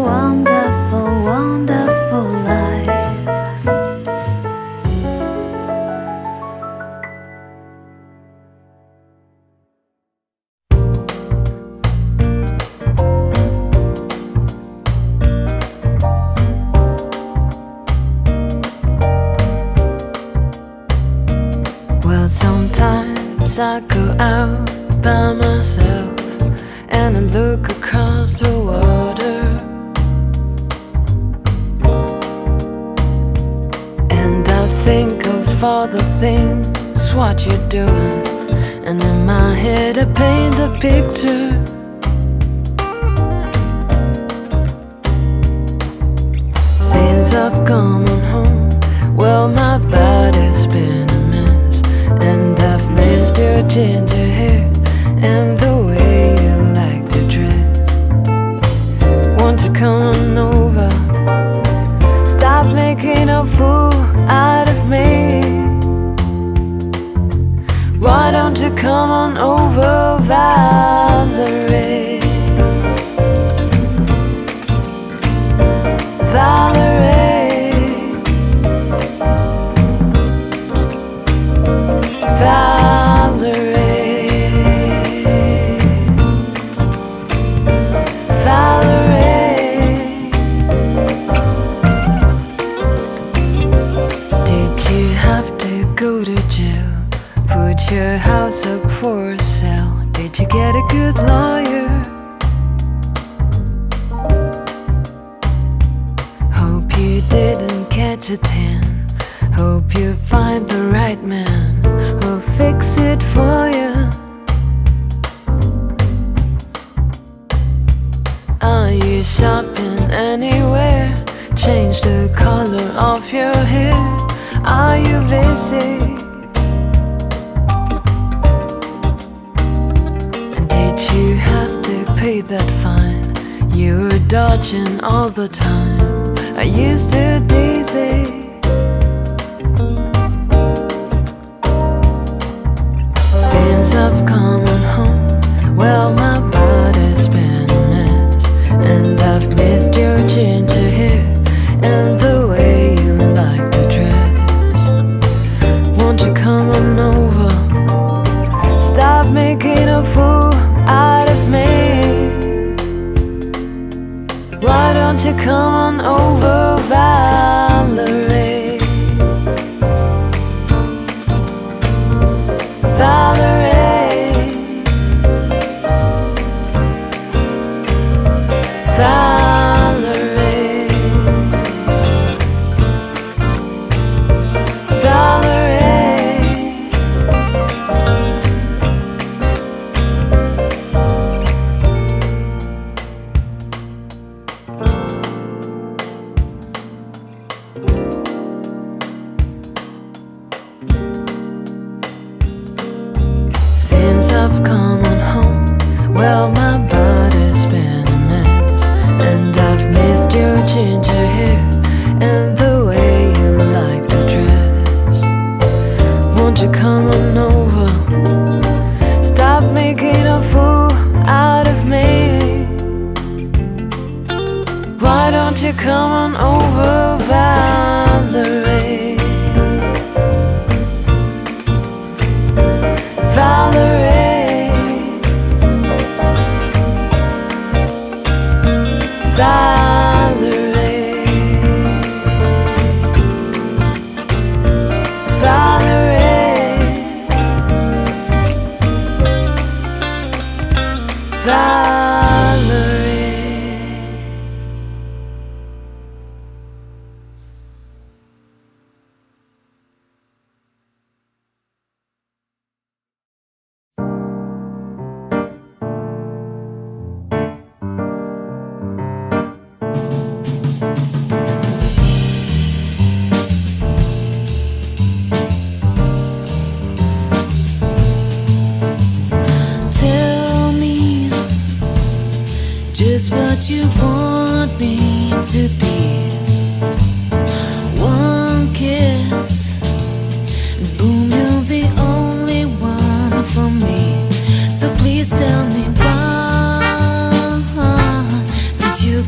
wonderful, wonderful life. Well, sometimes I go out by myself and I look across the water, and I think of all the things what you're doing, and in my head I paint a picture. Since I've come on home, well, my body's been a mess, and I've missed your ginger hair and the way you like to dress. Want to come on over? Stop making a fool out of me. Why don't you come on over, Valerie? Valerie. Your house up for sale. Did you get a good lawyer? Hope you didn't catch a tan. Hope you find the right man who'll fix it for you. Are you shopping anywhere? Change the color of your hair. Are you busy? You have to pay that fine. You were dodging all the time. I used to daisy. Since I've come on home, well, my body's been a mess, and I've missed your ginger hair and the way you like to dress. Won't you come on over? Stop making a fool out of me. Why don't you come on over, Valerie? Valerie. Valerie. Valerie.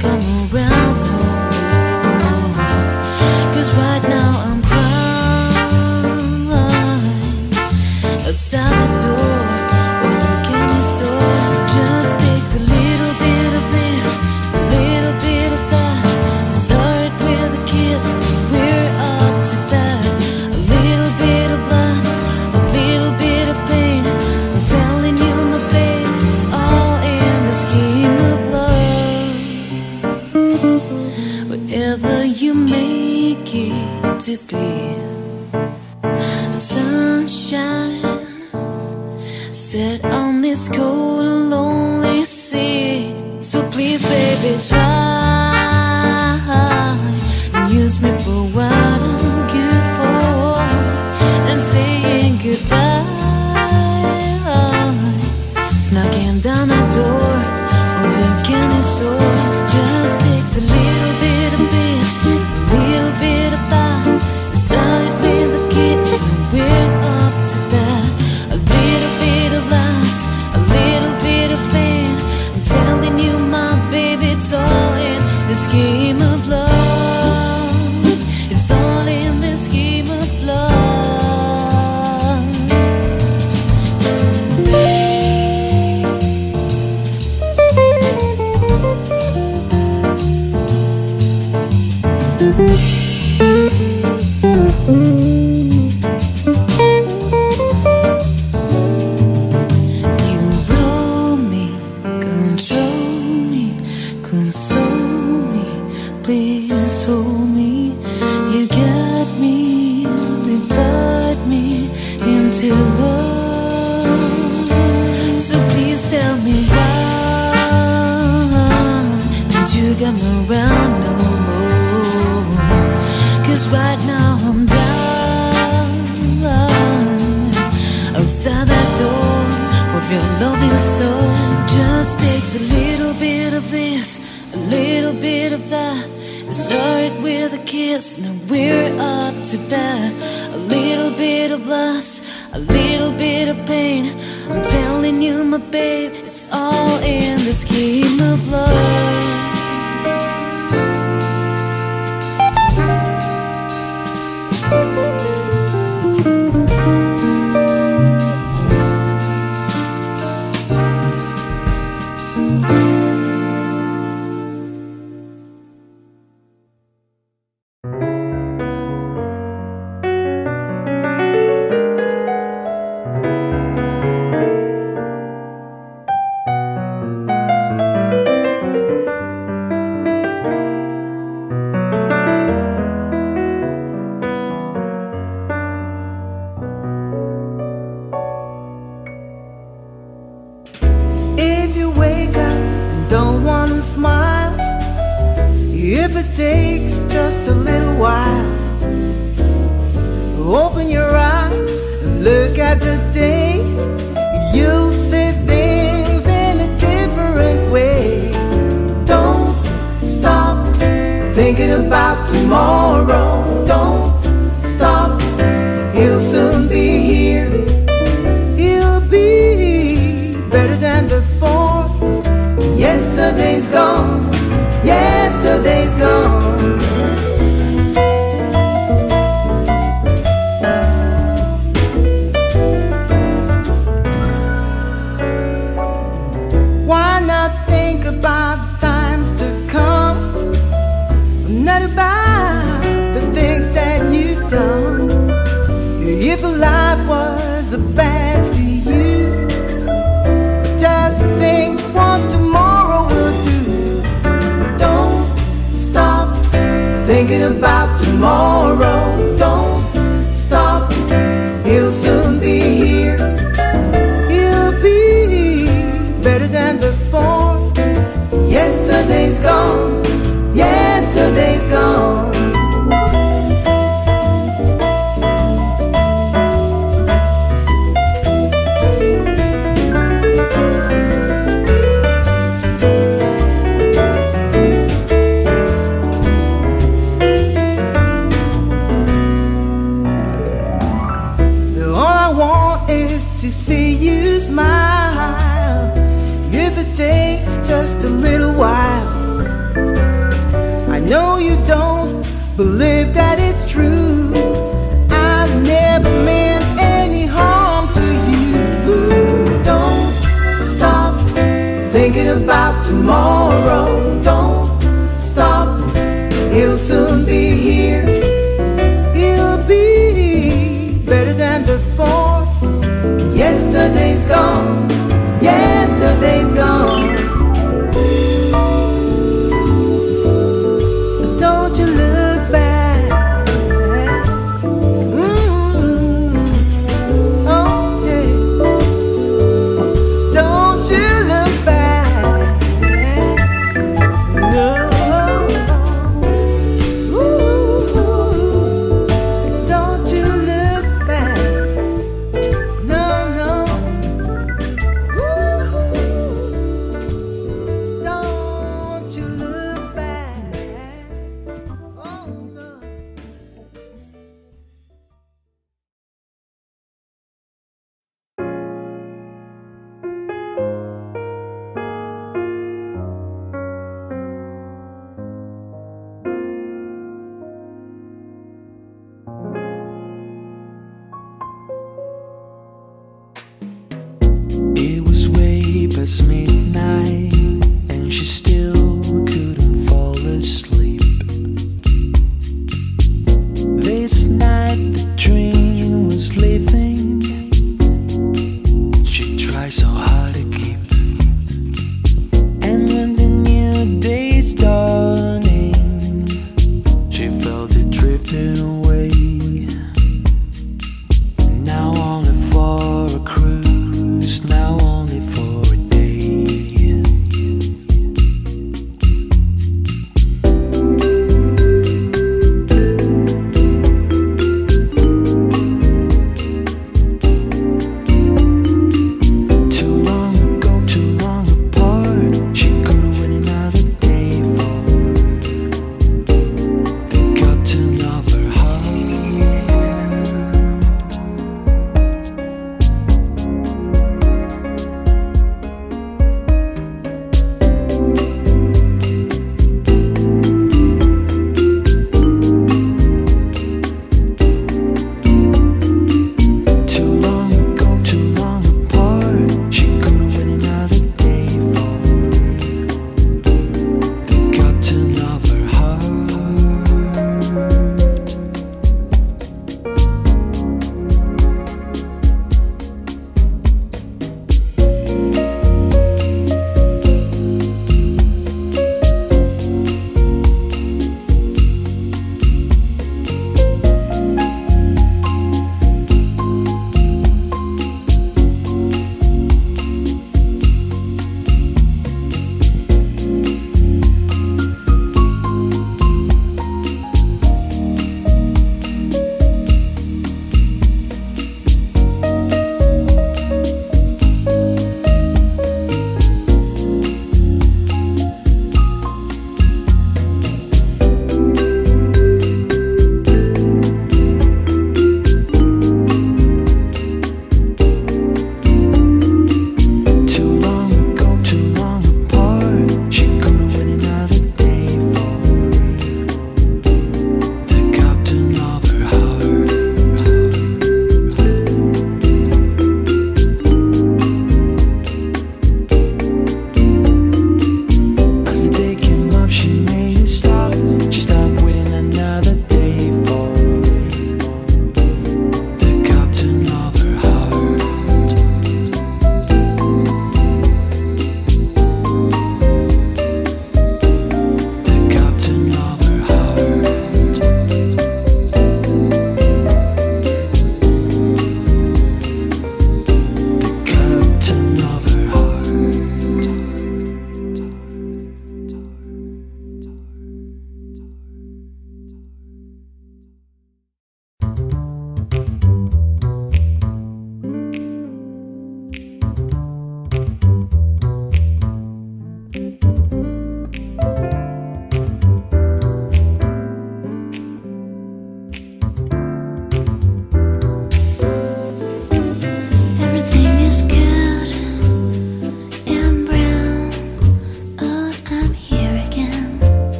Come around. you make it to be? Sunshine set on this cold and lonely sea. So please, baby, try and use me for what I'm good for, and saying goodbye, snugging down the door or the candy store. Just takes a little bit of this, a little bit of that. I started with the kids, we're up to bat. A little bit of lies, a little bit of pain. I'm telling you, my baby, it's all in the scheme of love. It's all in the scheme of love.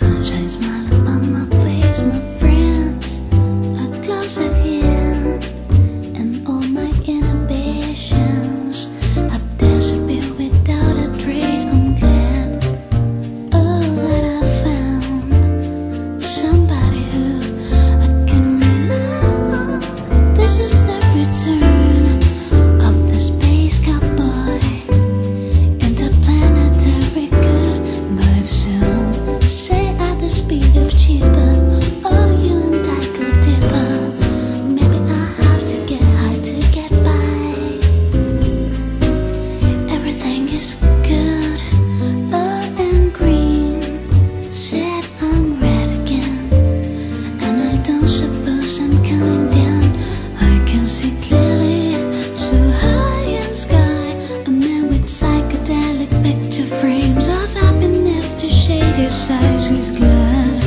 sunshine smile upon my face. My friends are close at hand, and all my inhibitions have disappeared without a trace. I'm glad all that I found, somebody who I can rely on. This is the return of the space cowboy, interplanetary good move soon. Say at the speed of cheaper, oh you and I go deeper. Maybe I have to get high to get by. Everything is good, oh and green. Said I'm red again, and I don't suppose I'm coming down. I can see clearly, so high in sky, a man with psychedelic picture frames of happiness to shade his sighs. He's glad,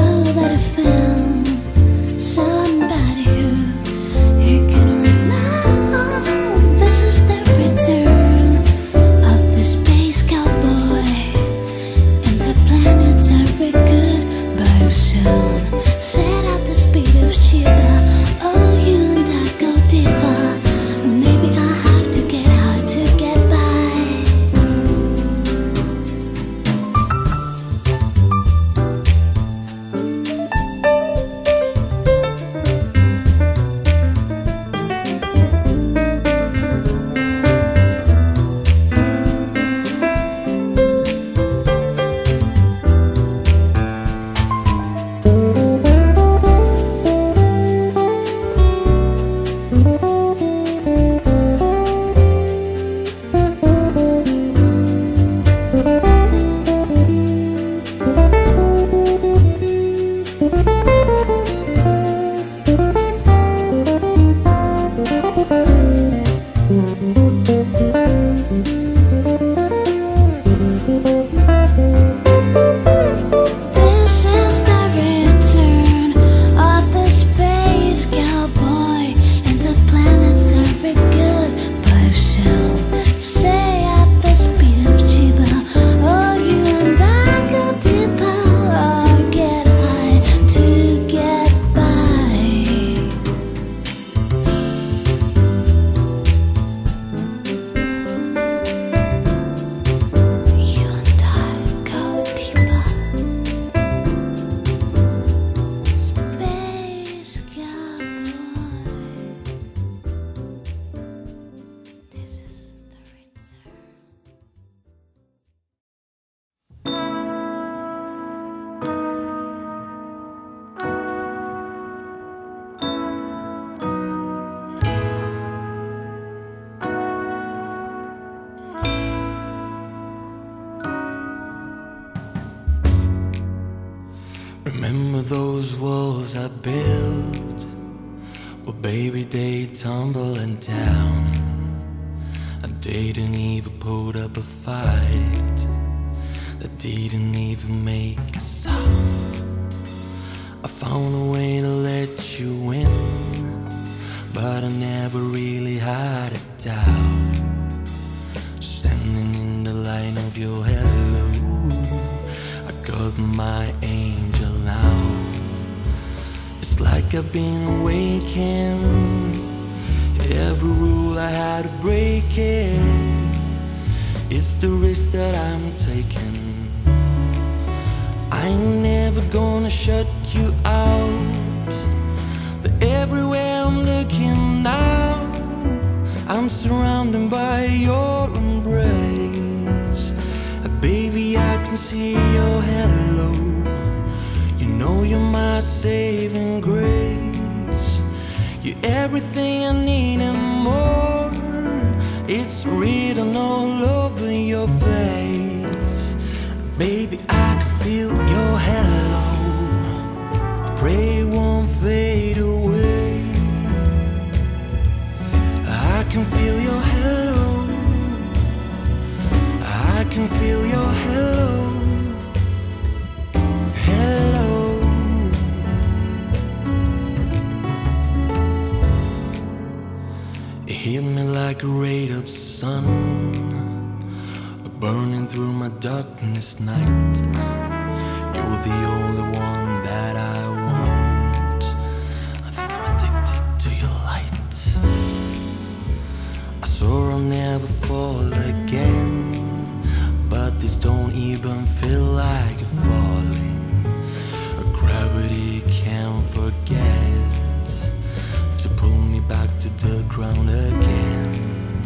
oh that I found somebody who he can rely on. This is the return of the space cowboy, interplanetary good move soon. Set at the speed of Chiba, oh you and I go deeper. Maybe I have to get high to get by. This is the return of the space cowboy, interplanetary good vibe sound. Say at the speed of Chiba, oh you and I go deeper, or get high to get by. You and I go deeper. Space cowboy. This is the return. Remember those walls I built? Well, baby, they tumbling down. I didn't even put up a fight. I didn't even make a sound. I found a way to let you in, but I never really had a doubt. Standing in the line of your hello, I got my aim. Now it's like I've been awakened. Every rule I had to break it. It's the risk that I'm taking. I ain't never gonna shut you out. But everywhere I'm looking now, I'm surrounded by your embrace. Baby, I can see your hello. Know you're my saving grace. You're everything I need and more. It's written all over your face. Baby, I can feel your hello. Pray it won't fade away. I can feel your hello. I can feel your hello. Hit me like a ray of sun, burning through my darkness night. the only one that I want. I think I'm addicted to your light. I swore I'll never fall again, but this don't even feel like a falling. Our gravity can't forget to pull me back to the ground again.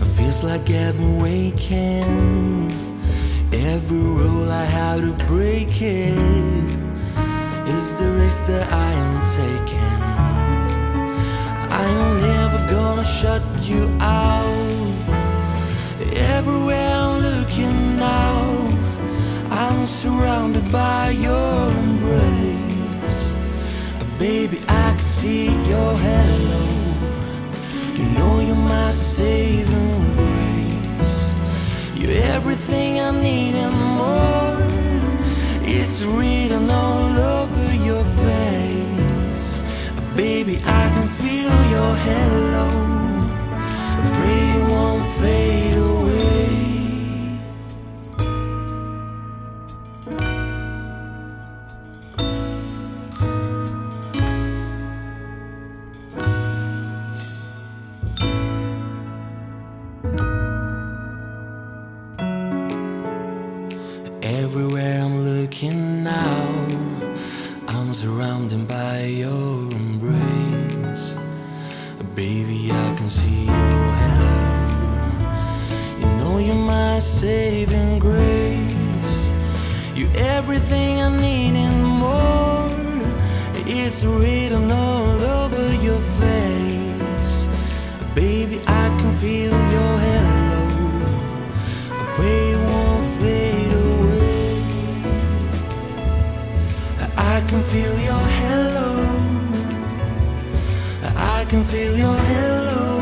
It feels like every waking, every rule I have to break it. It's the risk that I am taking. I'm never gonna shut you out. Everywhere I'm looking now, I'm surrounded by your embrace. Baby, I can see your hello. You know you're my saving grace. You're everything I need and more. It's written all over your face. Baby, I can feel your hello. I pray you won't fade away. Everywhere I'm looking now, I'm surrounded by your embrace. Baby, I can see your hello. You know you're my saving grace. You're everything I need and more. It's written all over your face. Baby, I can feel your hello. I pray you won't fade. I can feel your hello. I can feel your hello.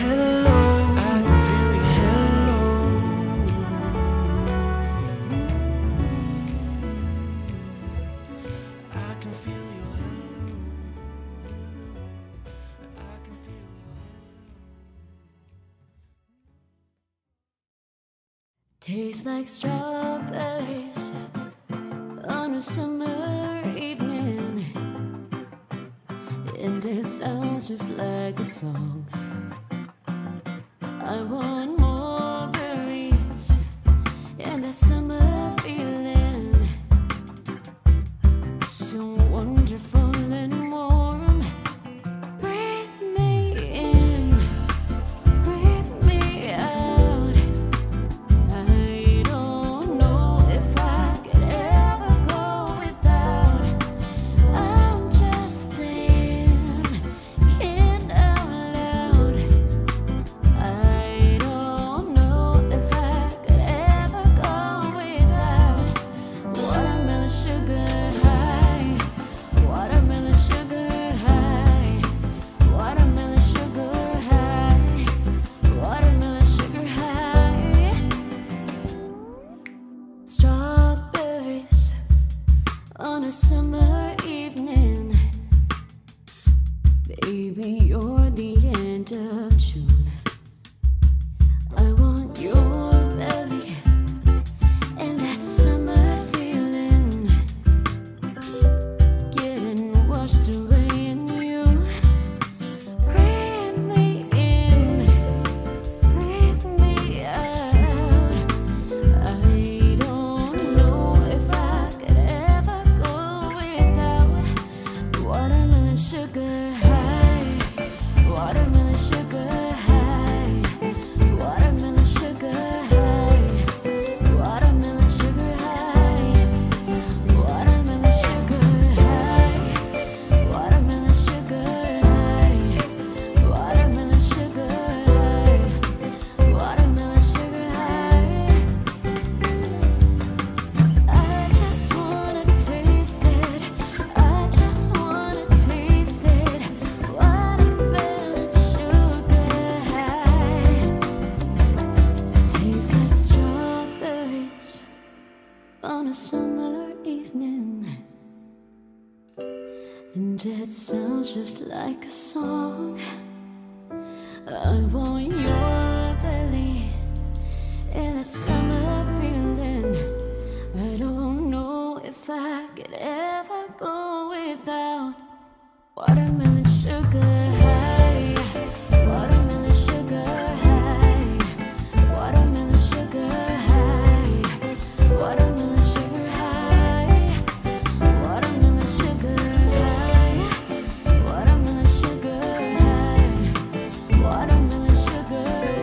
Hello, I can feel your hello. I can feel your hello. I can feel your hello. Tastes like strawberries on a summer evening, and it sounds just like a song. I want more berries and that summer feeling, so wonderful and warm. Breathe me in, breathe me out. I don't know if I could ever just like a song. I want your belly in a summer feeling. I don't know. could ever go without. Watermelon sugar, hey, watermelon sugar, hey, watermelon sugar, hey, watermelon sugar, hey, watermelon sugar, hey, watermelon sugar, hey, watermelon sugar, hey, watermelon sugar, hey.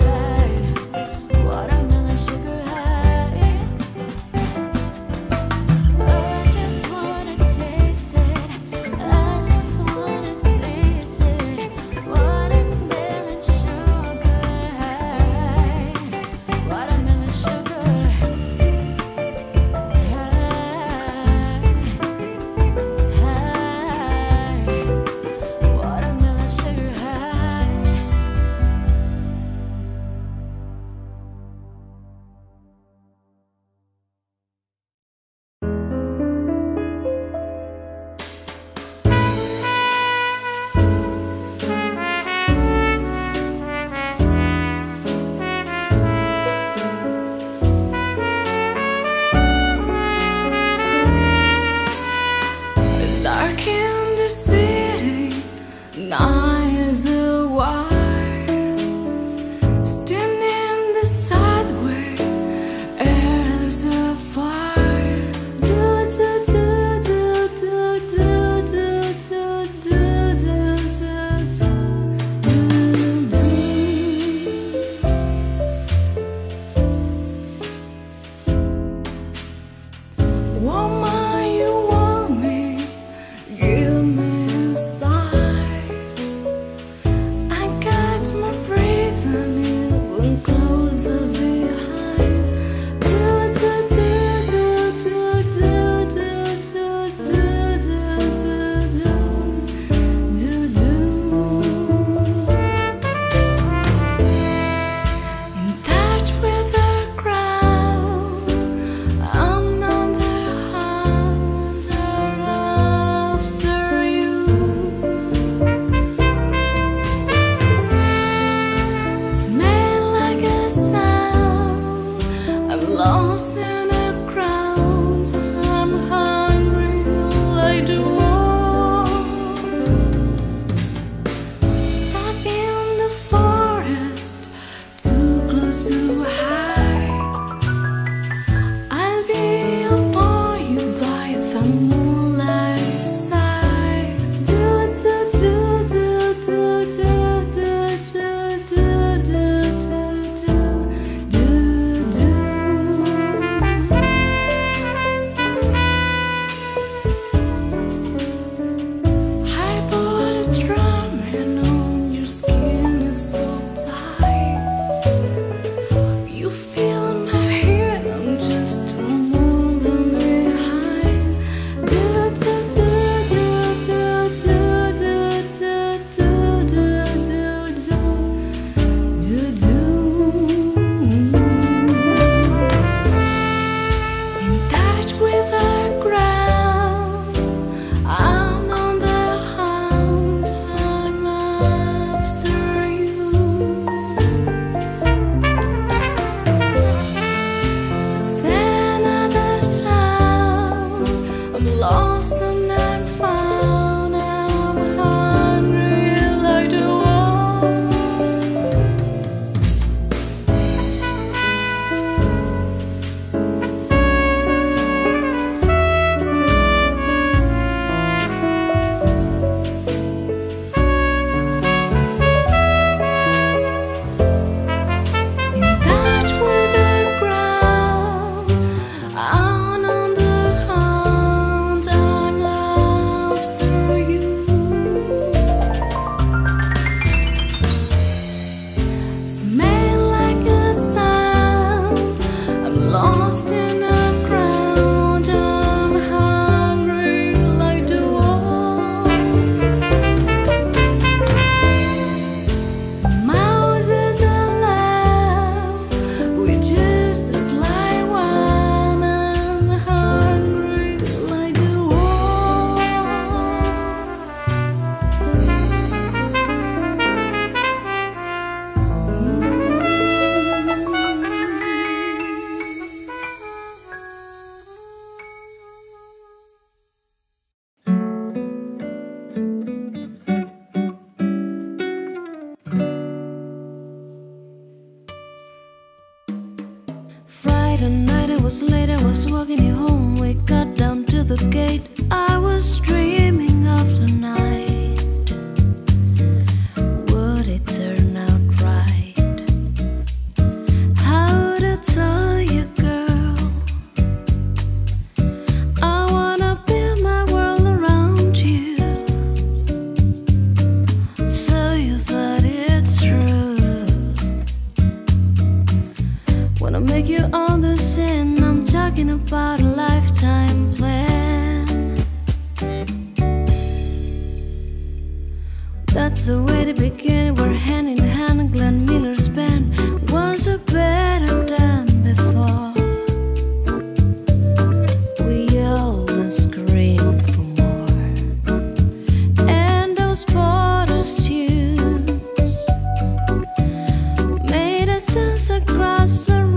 Oh, was late, I was walking you home. We got down to the gate. I was dreaming of the night. Would it turn out right? How would I tell you, girl? I wanna build my world around you, tell you that it's true. Wanna make you understand. Talking about a lifetime plan. That's the way to begin. We're hand in hand. Glenn Miller's band was a better than before. We yelled and screamed for more. And those Porter's tunes made us dance across the room.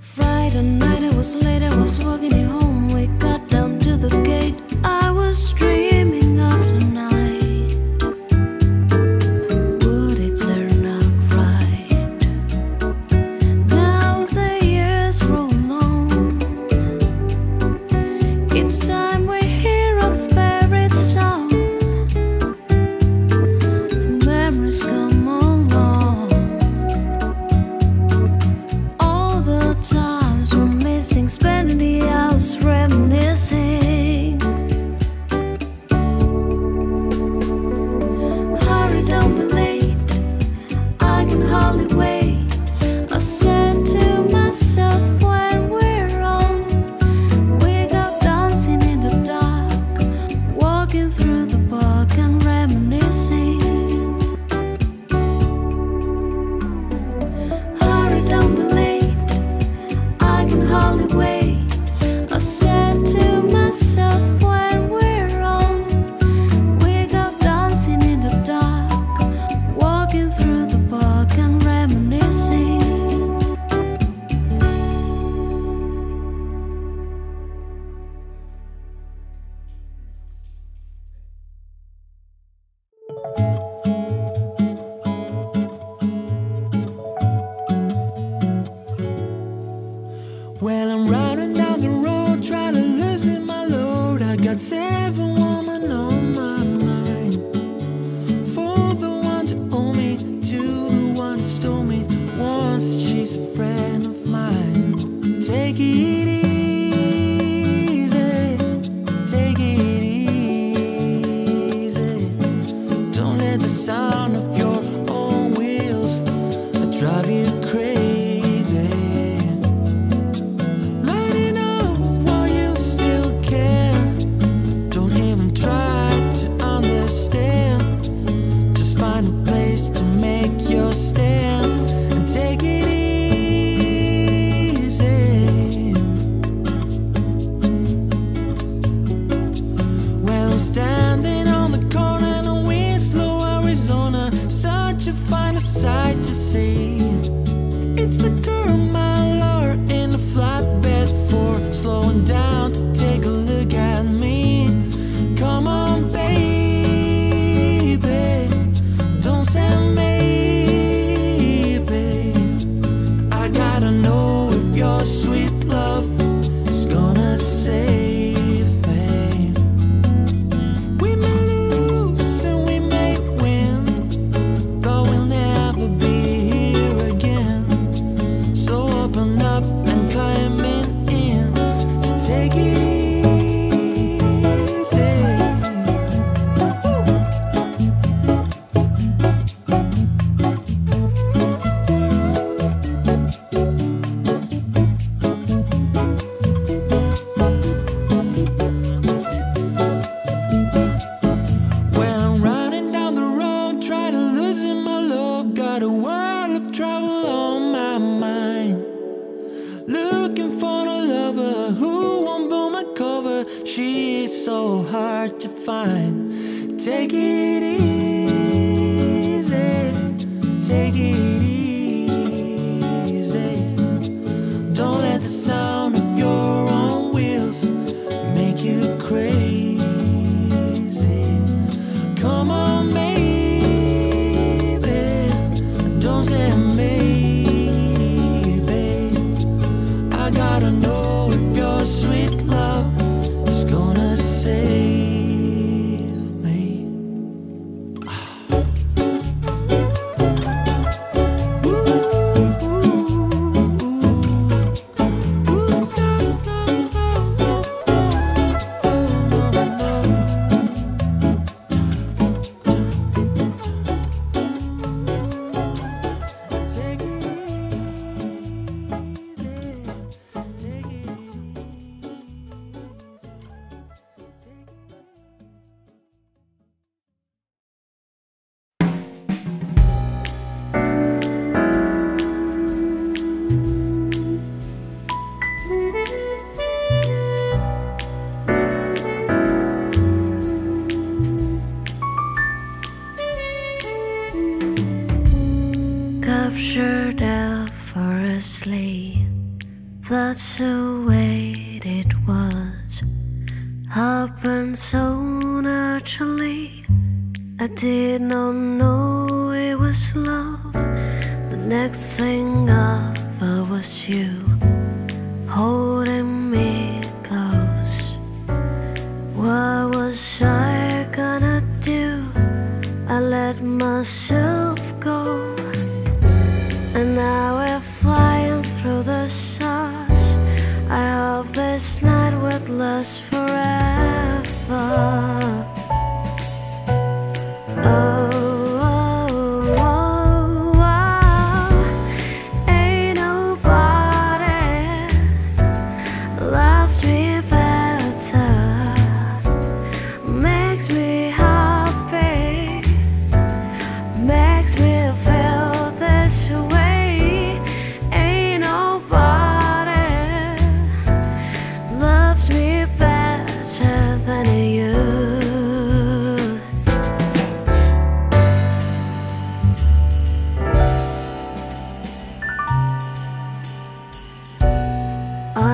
Friday night, I was late, I was walking you home. We got down to the gate. I was dreaming of the night. Would it turn out right? Now the years roll on. Each time we hear a favorite song, the memories come. Well, I'm riding down the road, trying to loosen my load. I got seven women on my mind. For the one to own me, to the one who stole me once, she's a friend of mine. Take it easy, take it easy. Don't let the sound of your own wheels drive you crazy. It's a girl, my lure, in a flatbed for slowing down to take a look at me. Come on, baby, don't say maybe. I gotta know if your sweet love is gonna save me. We may lose and we may win, though we'll never be. Thank you. so hard to find. Take it easy, take it easy. Don't let the sound of your own wheels make you crazy. Come on, baby, don't say maybe. I gotta know if your sweet love is gonna save me. Ooh, ooh, ooh. Take it easy, take it easy. Captured effortlessly, that's the way it was. Happened so naturally, I did not know it was love. The next thing I felt was you holding me close. What was I gonna do? I let myself go. And now we're flying through the stars. I hope this night would last forever. Oh, oh, oh, oh. Ain't nobody loves me better, makes me happy, makes me feel this way.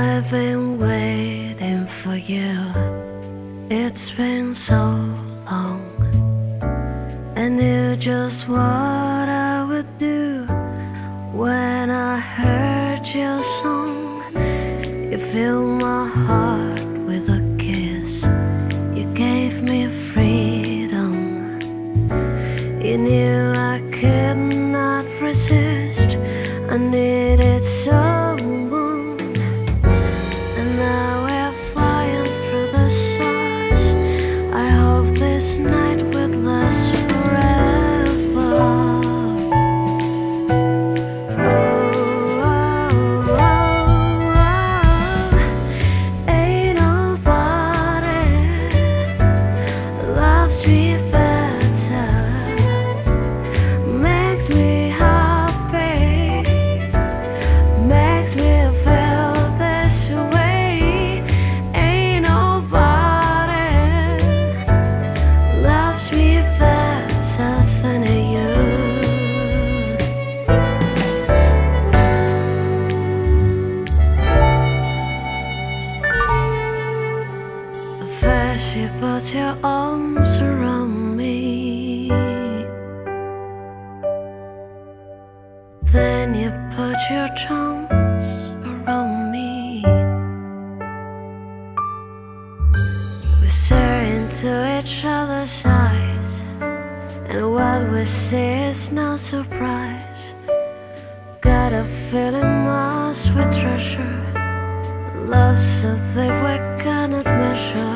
I've been waiting for you, it's been so long. I knew just what I would do when I heard your song. You filled my heart with a kiss, you gave me freedom. You knew I could not resist, I needed someone. Now we're flying through the stars. I hope this night would last forever. Oh, oh, oh, oh. Ain't nobody loves me better, makes me happy, makes me feel this way. You put your arms around me, then you put your charms around me. We stare into each other's eyes, and what we see is no surprise. Got a feeling my sweet treasure, love so that we cannot measure.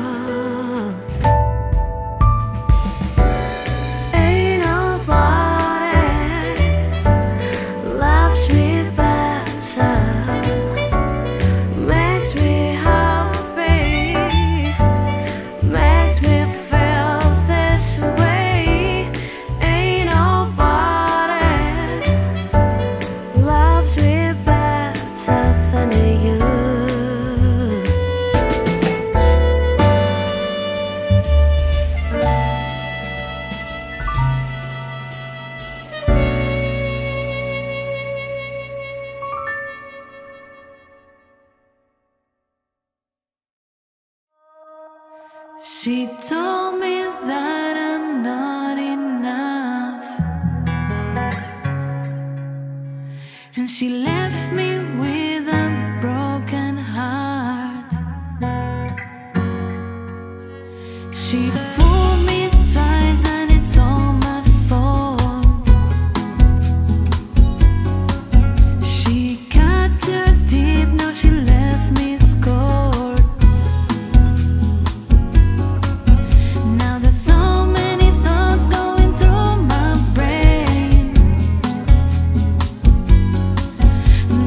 Than you. She told me that I'm not enough, and she left me with a broken heart. She fooled me twice and it's all my fault. She cut too deep, now she left me scored. Now there's so many thoughts going through my brain.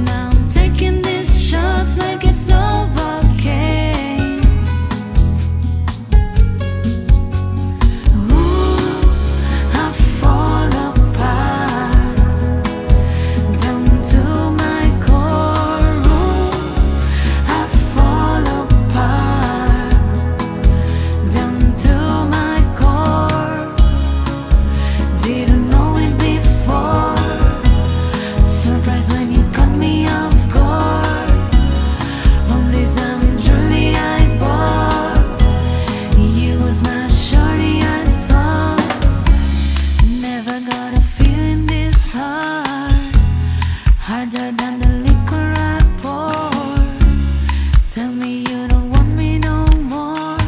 Now I'm taking these shots like it's Novocaine. Ooh, I fall apart down to my core. Ooh, I fall apart down to my core. Didn't know it before. Surprised when you caught me off guard. All this I'm truly I bought. You was my shorty, I thought. Never got a feeling this hard, harder than the liquor I pour. Tell me you don't want me no more,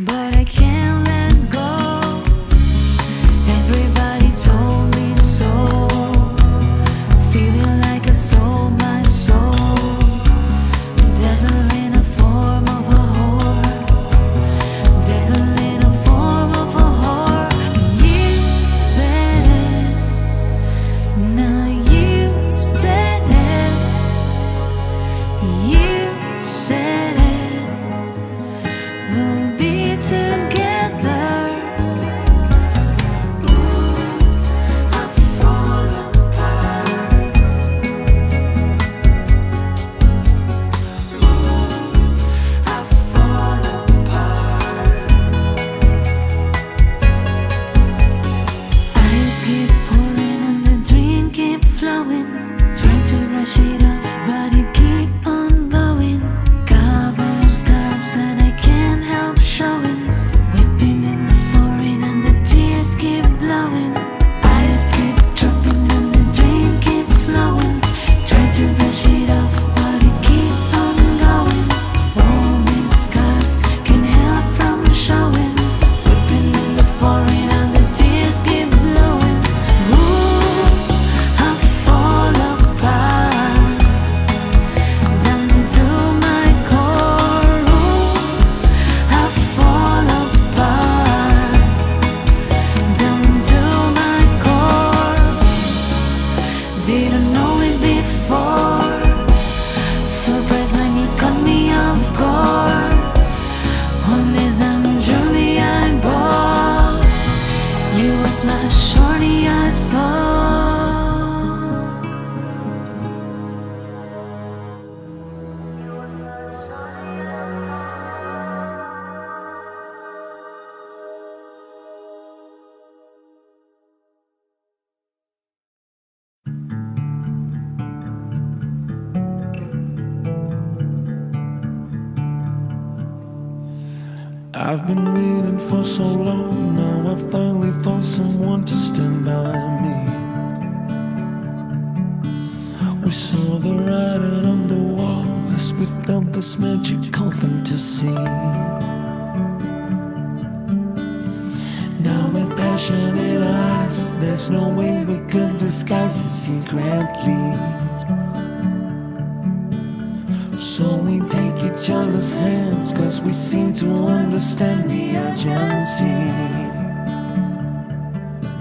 but I can't let go. Everybody told me so. Feeling like I sold my soul. Devil in a form of a whore. Devil in a form of a whore. You said it. Now you said it. You said it. We'll be together. Didn't know it before. Surprised when you caught me off guard. All this I'm truly I bought. You was my shorty, I I've been waiting for so long, now I finally found someone to stand by me. We saw the writing on the wall as we felt this magical fantasy. Now with passionate eyes, there's no way we could disguise it secretly. So we take each other's hands, cause we seem to understand the urgency.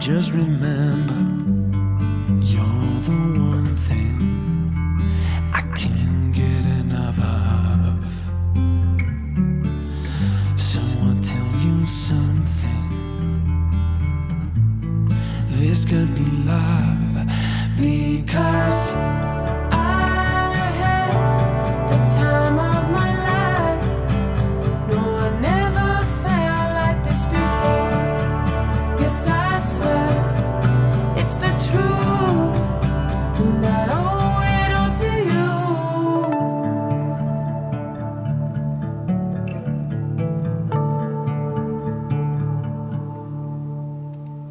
Just remember, you're the one thing I can't get enough of. So I'll tell you something. This could be love, because time of my life. No, I never felt like this before. Yes, I swear it's the truth, and I owe it all to you.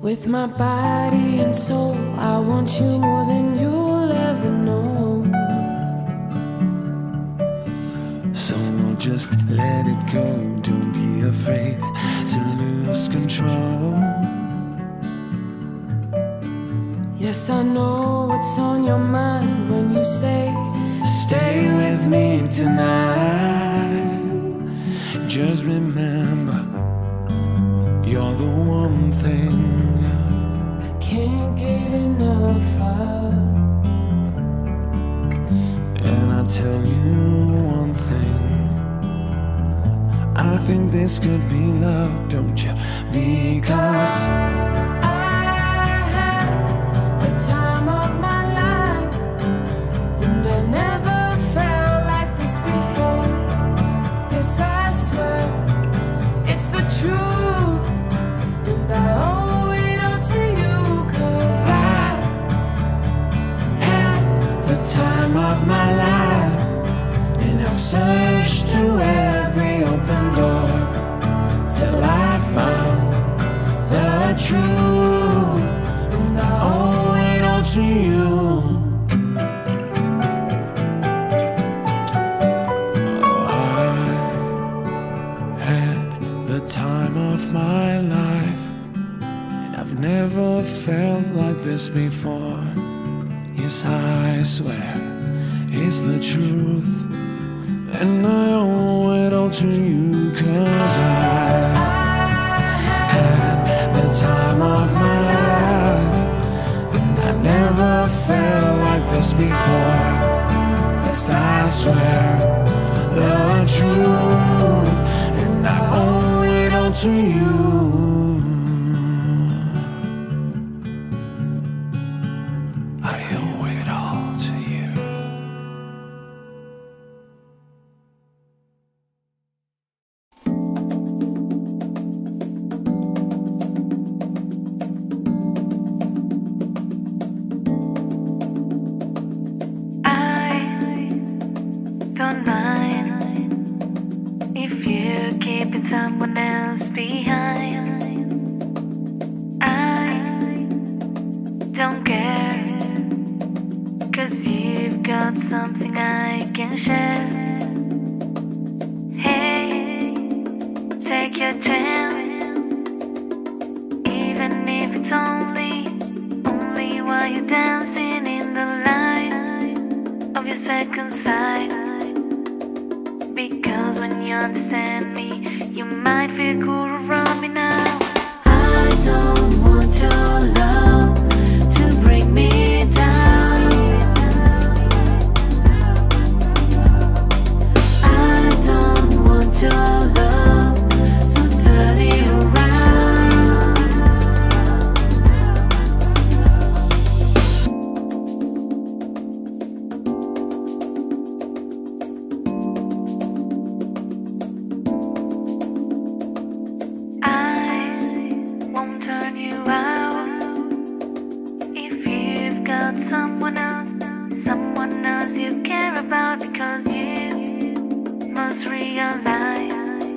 With my body and soul, I want you more than you'll ever know. So don't just let it go. Don't be afraid to lose control. Yes, I know what's on your mind when you say, stay with me tonight. Just remember, you're the one thing I can't get enough of. And I tell you one thing, I think this could be love, don't you? Because of my life, and I've searched through every open door till I found the truth, and I owe it all to you. I had the time of my life, and I've never felt like this before. Yes, I swear it's the truth, and I owe it all to you. Cause I had the time of my life, and I never felt like this before. Yes, I swear the truth, and I owe it all to you. I owe it all to you. Someone else behind, I don't care, cause you've got something I can share. Hey, take your chance, even if it's only, only while you're dancing in the light of your second sight. Because when you understand me, you might feel good around me now. I don't want your love to bring me down. I don't want your love, so turn it about, because you must realize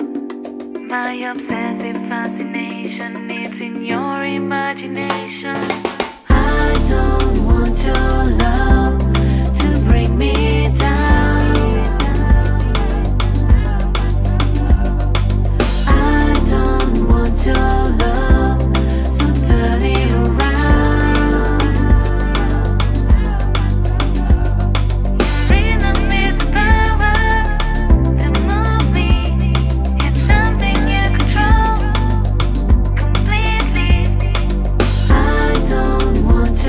my obsessive fascination, it's in your imagination. I don't want your love to bring me down. I don't want your love, so turn it around. To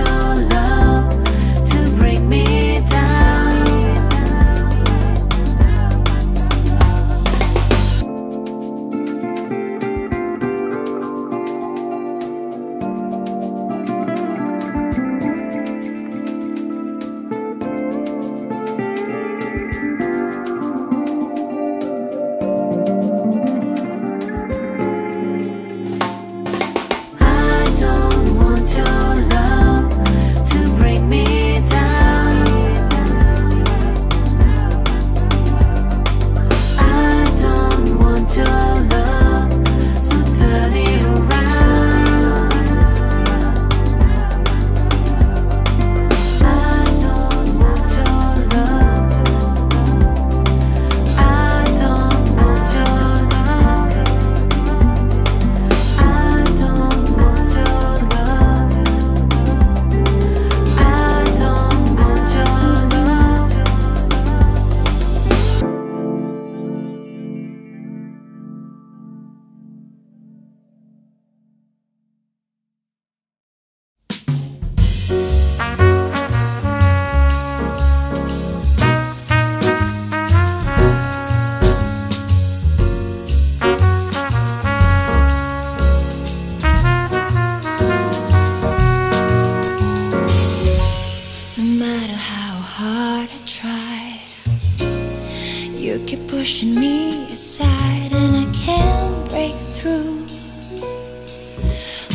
me aside and I can't break through.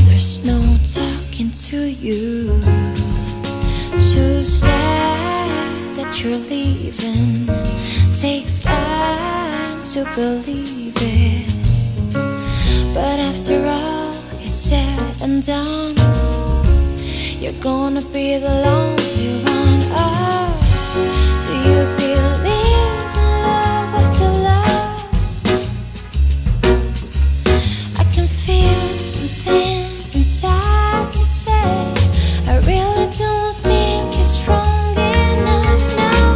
There's no talking to you. So sad that you're leaving. Takes time to believe it. But after all is said and done, you're gonna be the lonely one. Oh, do you believe in love after love? I can feel something inside yourself. I really don't think you're strong enough now.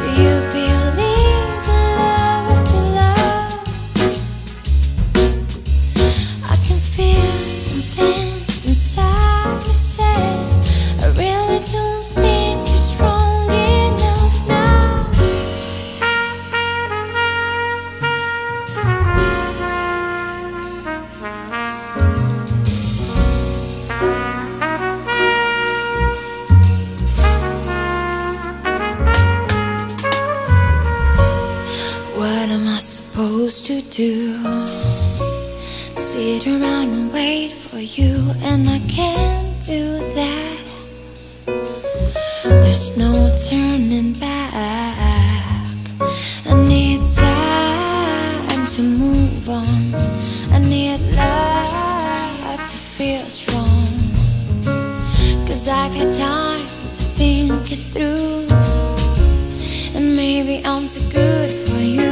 Do you believe in love after love? I can feel something inside. To do, sit around and wait for you, and I can't do that. There's no turning back. I need time to move on. I need love to feel strong, 'cause I've had time to think it through, and maybe I'm too good for you.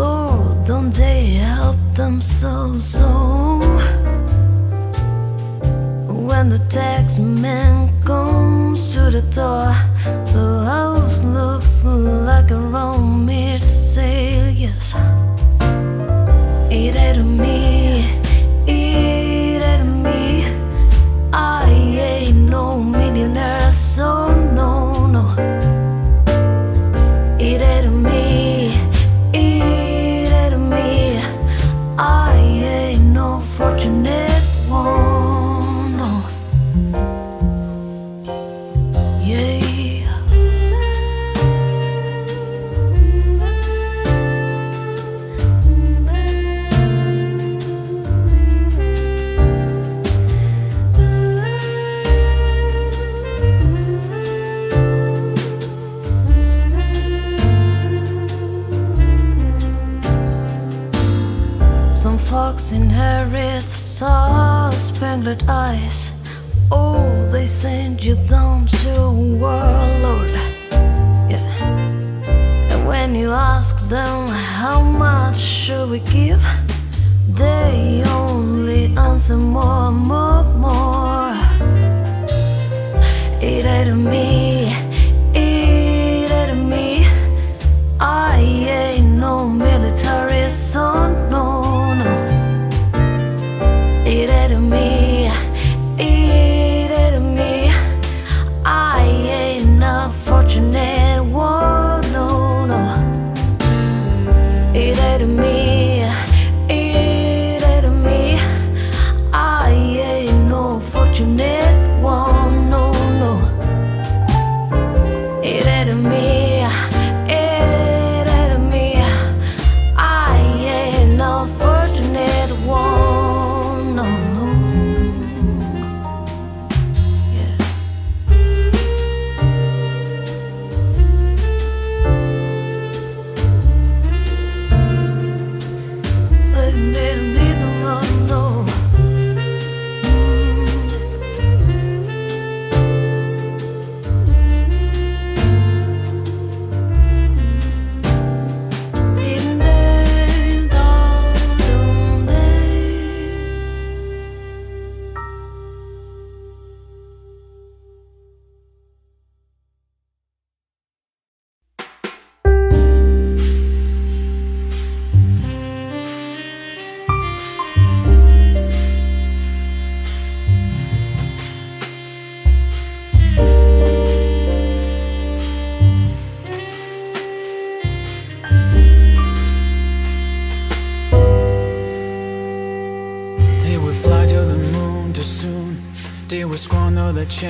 Lord, don't they help themselves so? when the taxi man comes to the door, the house looks like a wrong me to say yes. It ain't me, it ain't me. I ain't no millionaire, so no, no. It ain't me, it ain't me. I ain't no fortunate one, no. Yeah. Fox in her red saw spangled eyes. Oh, they send you down to warlord. Yeah. And when you ask them how much should we give, they only answer more, more, more. It ain't me, it ain't me. I ain't no military, so no. It ain't me, it ain't me. I ain't a fortunate one, no, no. It ain't me, it ain't me. I ain't no fortunate one, no, no. It ain't me.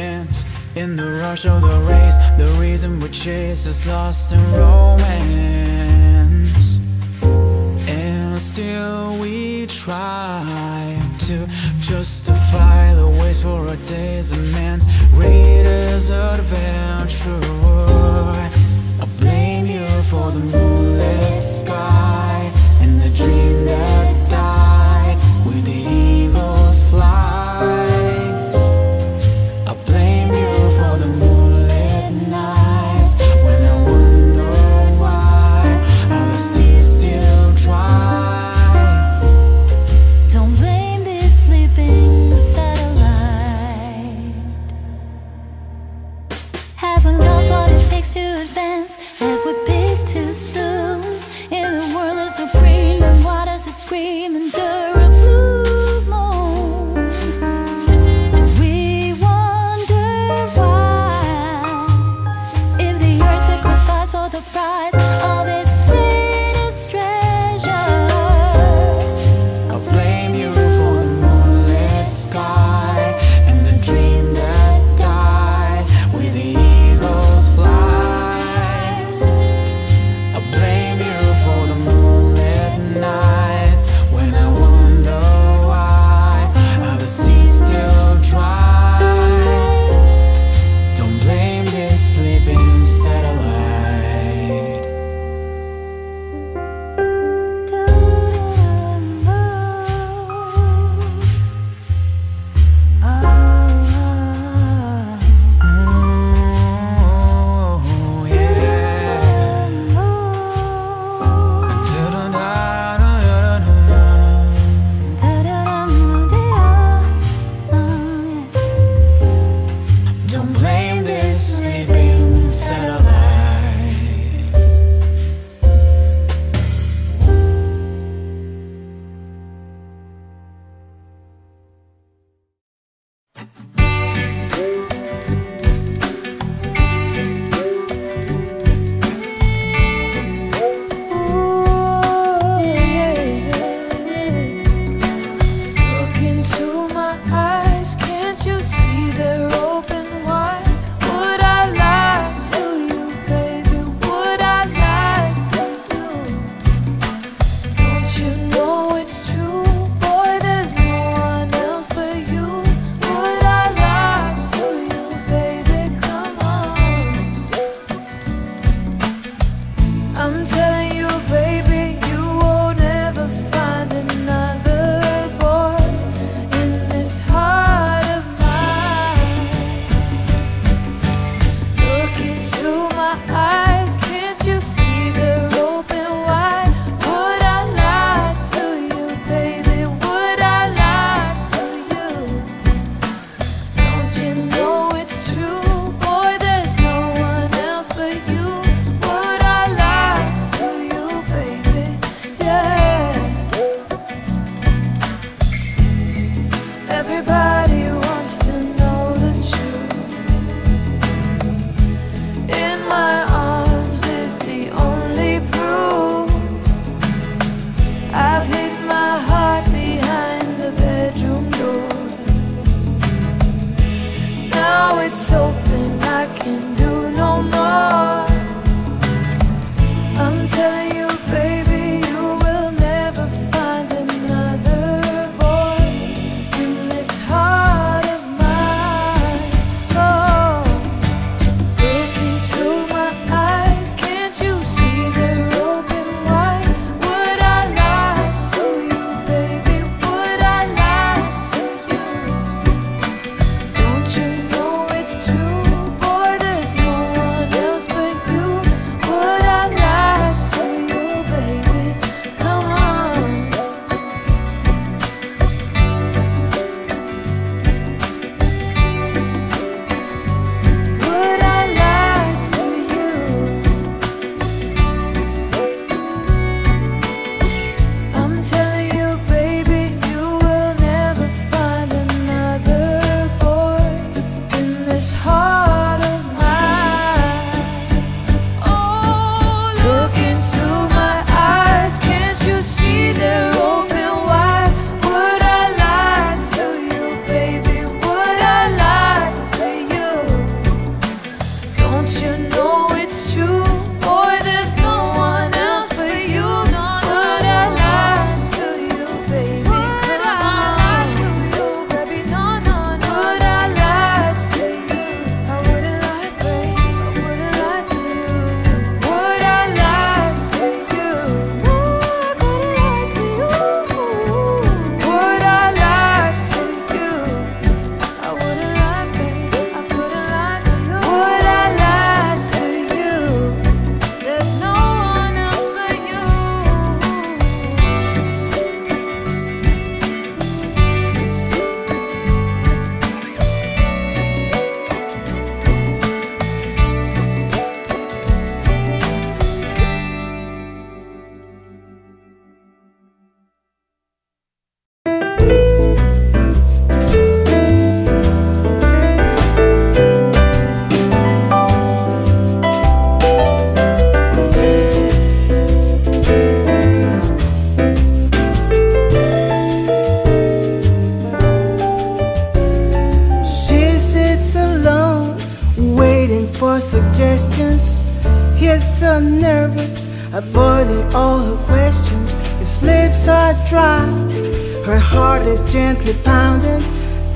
Chance in the rush of the race, the reason we chase is lost in romance, and still we try to justify the ways for our days and man's greatest adventure. I blame you for the moonlit sky and the dream that died with the eagle's fly. Have we picked too soon? In a world that's so green, and what does it scream? heart's open, I can do no more. I'm telling you, baby, you will never find another boy in this heart of mine. Oh, look into my eyes, can't you see they're open wide? Would I lie to you, baby? Would I lie to you? Don't you know it's true, boy, there's no one else but you. Would I lie to you, baby? Come on. Would I lie to you? I'm telling you, baby, you will never find another boy in this heart of mine. Oh, look into my eyes, can't you see they're open wide? Would I lie to you, baby? Would I lie to you? Don't you know it's true, boy, there's no one else but you. Would I lie to you, baby? Would I lie to you, baby? No, no, no. Would I lie to you? I wouldn't lie, baby, I wouldn't lie to you. Would I lie to you? No, I couldn't lie to you. Would I lie to you? I wouldn't lie, baby, I couldn't lie to you. Would I lie to you? There's no one else but you. She sits alone, waiting for suggestions. He's so nervous, avoiding all her questions. His lips are dry, her heart is gently pounding.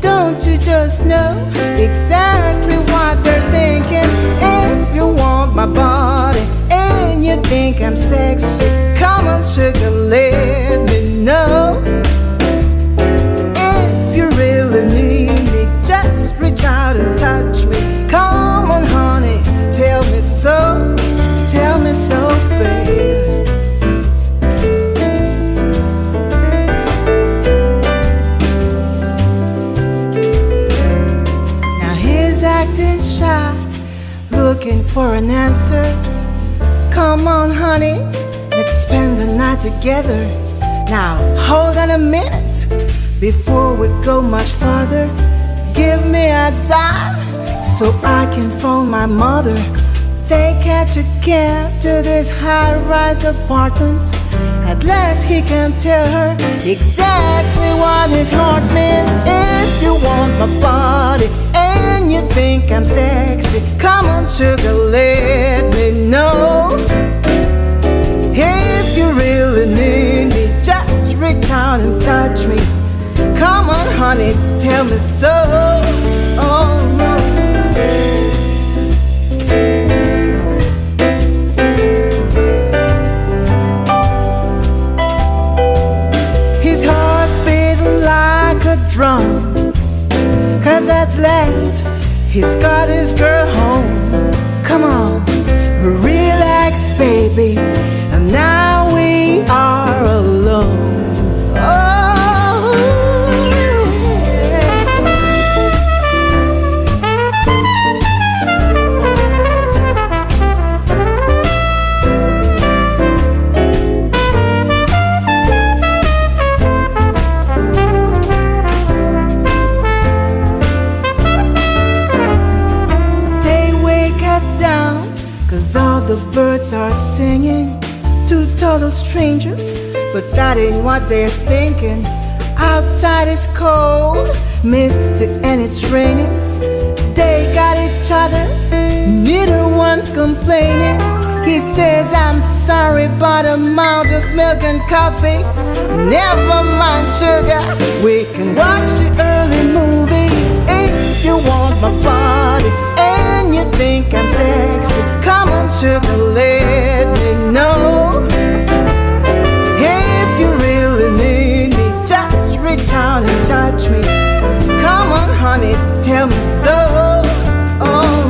Don't you just know exactly what they're thinking? If you want my body and you think I'm sexy, come on, sugar, let me know. If you really need me, just reach out and touch me. Come on, honey, tell me so, tell me so, babe. Now he's acting shy, looking for an answer. Come on, honey, let's spend the night together. Now hold on a minute, before we go much further. Give me a dime, so I can phone my mother. They catch a cab to this high-rise apartment. At last he can tell her exactly what his heart meant. If you want my body and you think I'm sexy, come on, sugar, let me know. If you really need me, just reach out and touch me. Come on, honey, tell me so. Oh, no. Drum, cause at last he's got his girl home. Come on, relax, baby, and now we are alone. The birds are singing, two total strangers, but that ain't what they're thinking. Outside it's cold, misty, and it's raining. They got each other, neither one's complaining. He says, I'm sorry, but a mouth of milk and coffee, never mind sugar. We can watch the early movie if you want my body and you think I'm sexy. Come on, sugar, let me know. If you really need me, just reach out and touch me. Come on, honey, tell me so. Oh.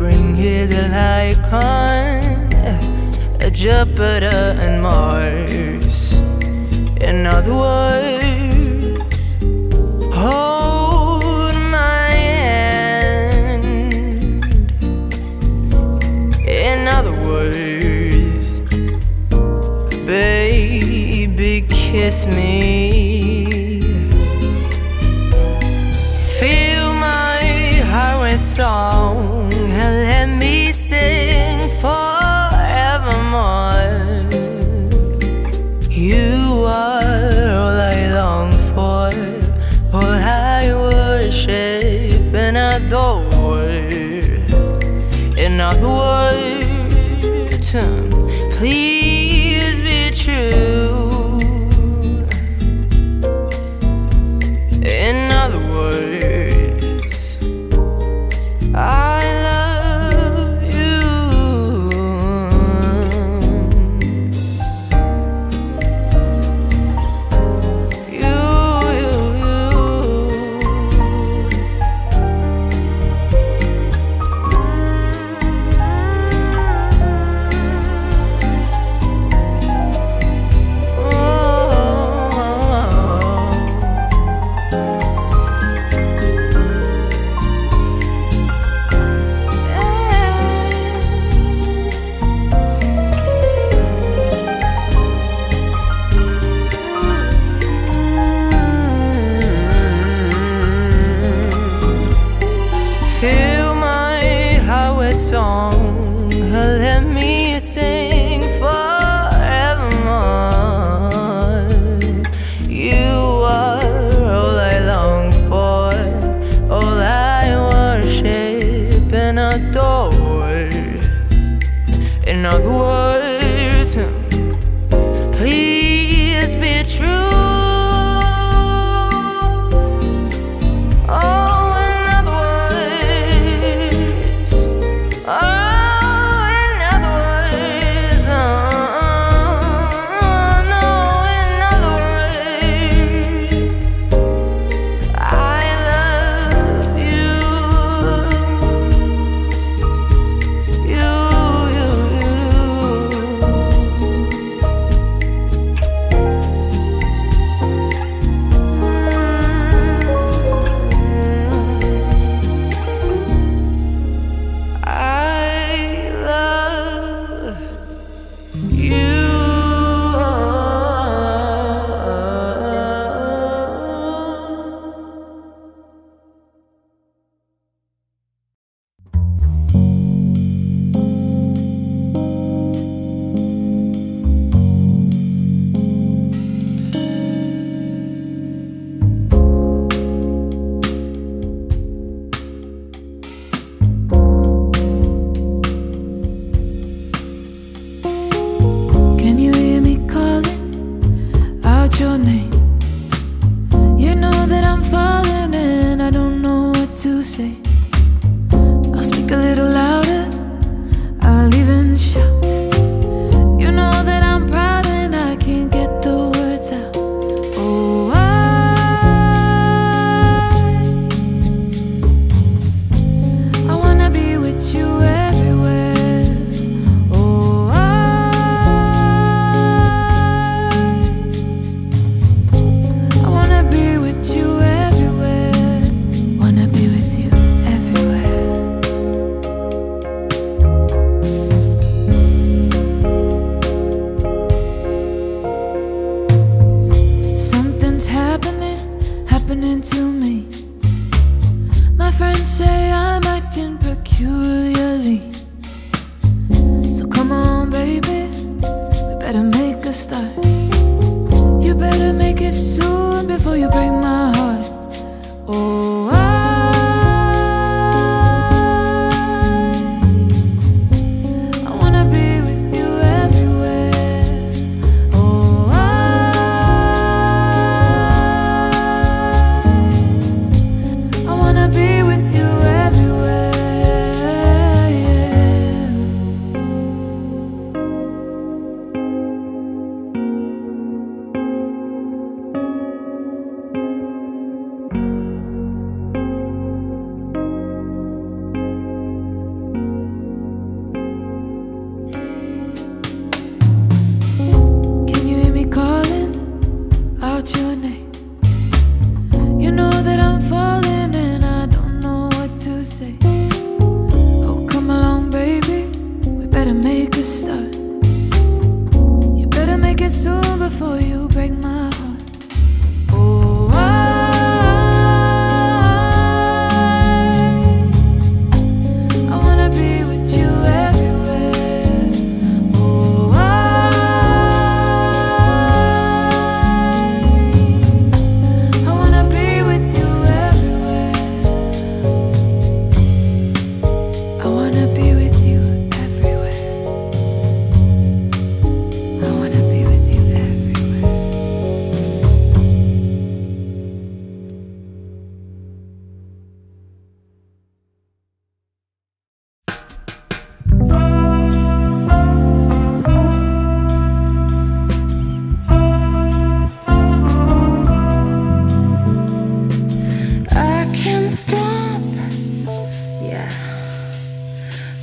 bring here the Lycon, Jupiter and Mars. In other words, hold my hand. In other words, baby, kiss me. Fill my heart with song and let me sing forevermore. You are and adore. In other words, please be true. In other words, I love you. You, you, you. Song, let me sing forevermore. You are all I long for, all I worship and adore. In other words, please be true.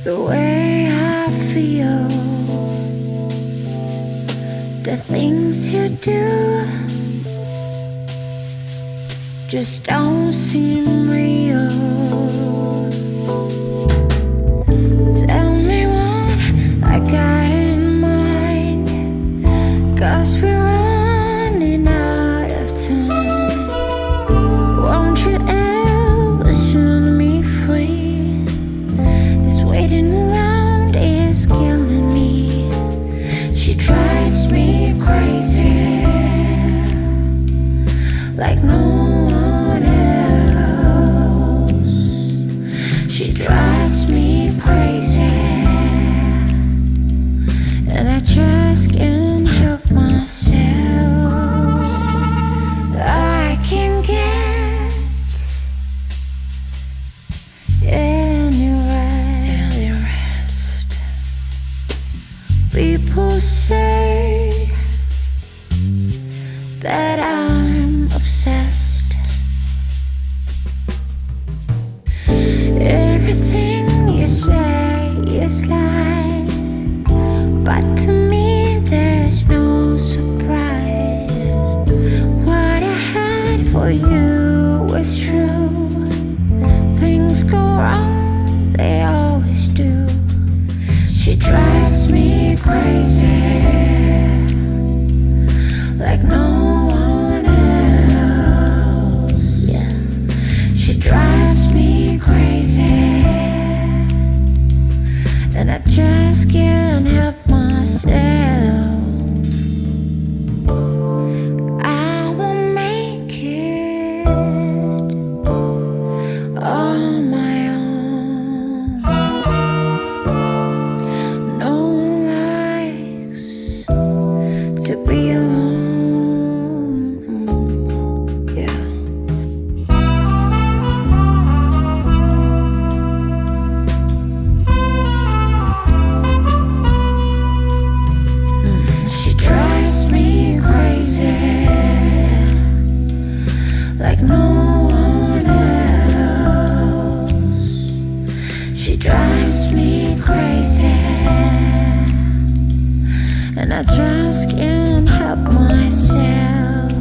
the way I feel, the things you do just don't seem real. Tell me what I got in mind, 'cause we're running out of time. Won't you ever set me free? This waiting around is killing me. She drives me crazy, like no one else. She drives me crazy, and I just can't help myself. I can't get any rest. Any rest. People say that I'm obsessed. Everything you say is lies, but to me there's no surprise. What I had for you was true. Things go wrong, they always do. She drives me crazy, like no and I just can't help myself. I won't make it on my own. No one likes to be alone. Like no one else. She drives me crazy, and I just can't help myself.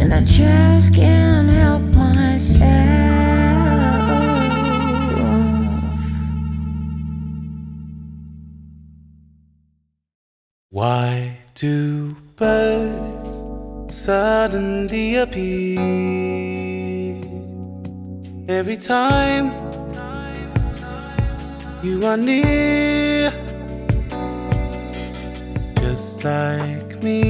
And I just can't help myself. Why do birds suddenly appear every time you are near? Just like me,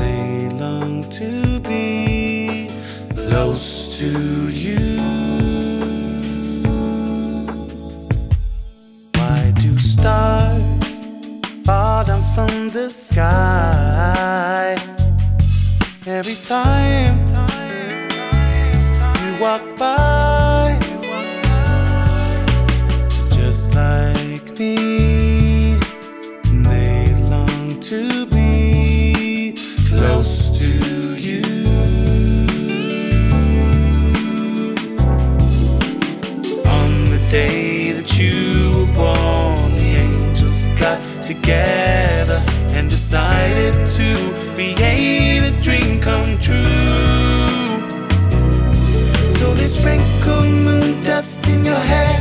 they long to be close to you. Why do stars fall down from the sky every time you walk by? Just like me, they long to be close to you. On the day that you were born, the angels got together and decided to create a dream come true. So they sprinkled moon dust in your hair,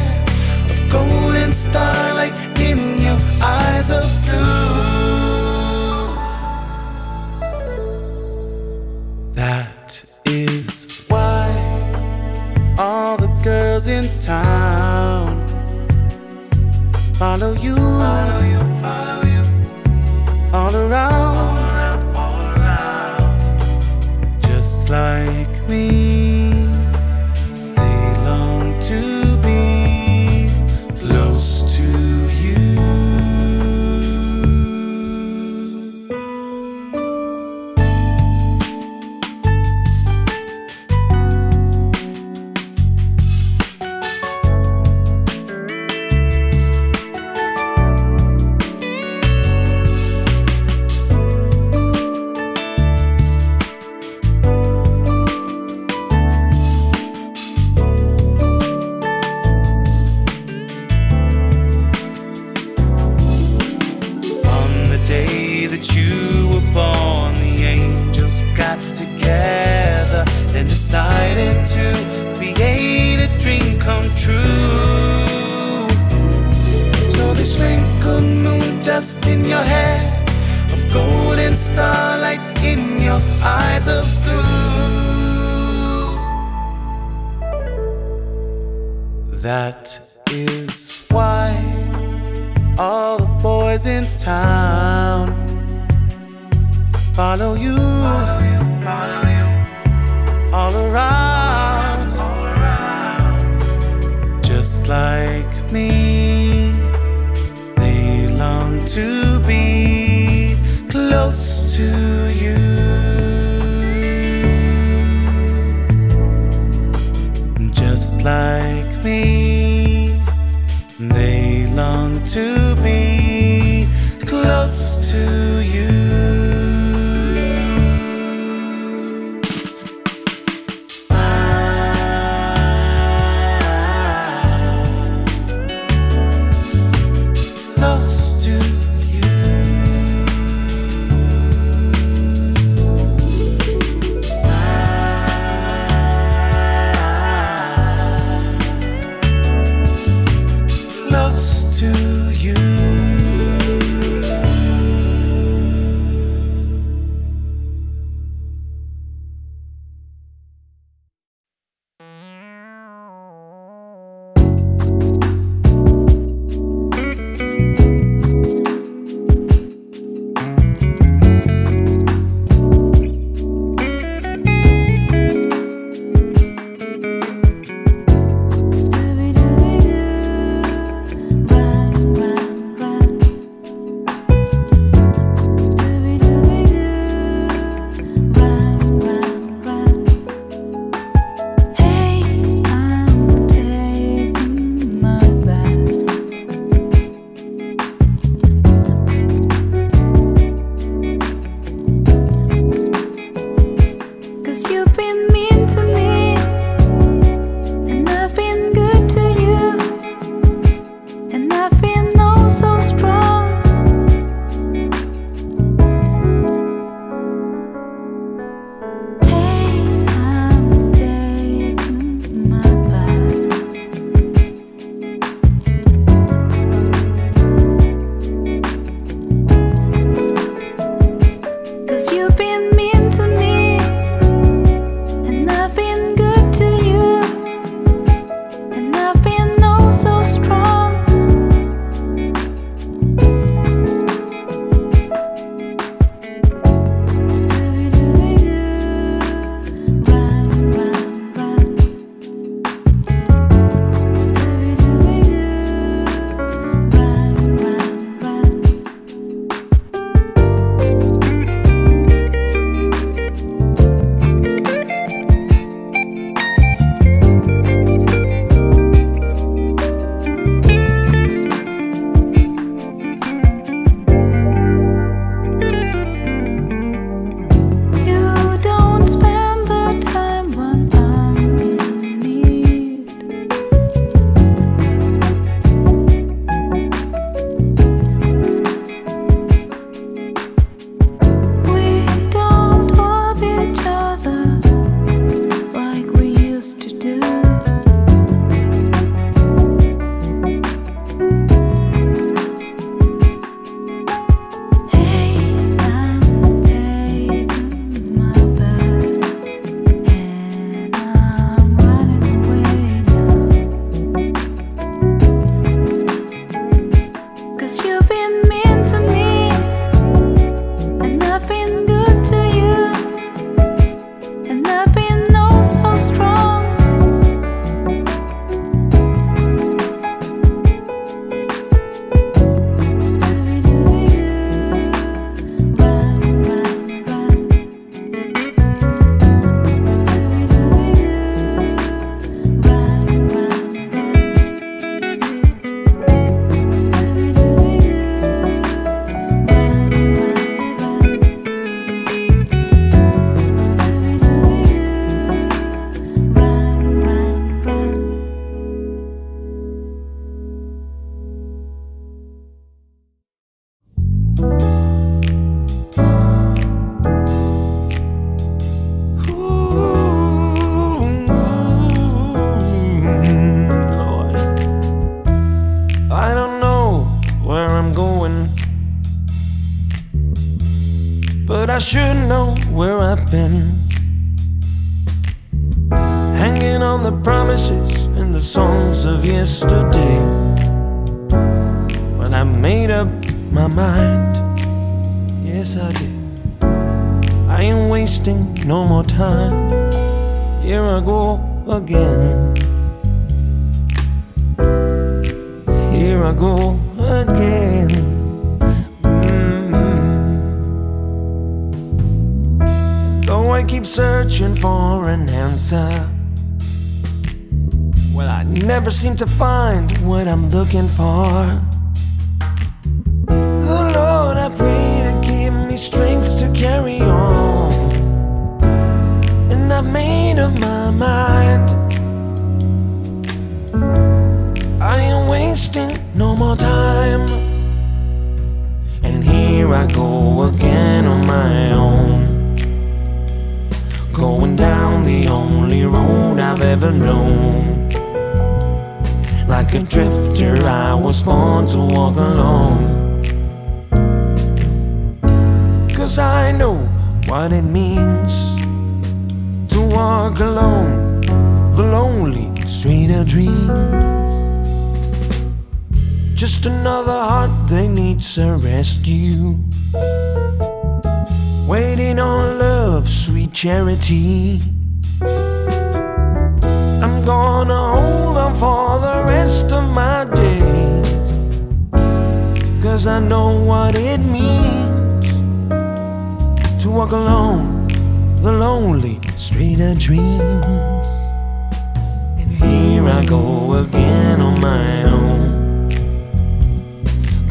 of gold and starlight in your eyes of blue. That is why all the girls in town follow you, follow you, follow you. All around, all around, all around. Just like me, they long to be close to you. dream come true. So this wrinkled moon dust in your hair, a golden starlight in your eyes of blue. That is why all the boys in town follow you, follow you, follow you. All around, all around. Just like me, they long to be close to you. Just like me, they long to be close to you. You've been mean to me. where I've been, hanging on the promises and the songs of yesterday. When I made up my mind, yes I did, I ain't wasting no more time. Here I go again, here I go again. I keep searching for an answer, well, I never seem to find what I'm looking for. Oh Lord, I pray to give me strength to carry on, and I've made up my mind, I ain't wasting no more time. And here I go again on my own, going down the only road I've ever known. Like a drifter, I was born to walk alone, 'cause I know what it means to walk alone, the lonely street of dreams. Just another heart that needs a rescue, waiting on love, sweet charity. I'm gonna hold on for the rest of my days, 'cause I know what it means to walk alone, the lonely street of dreams. And here I go again on my own,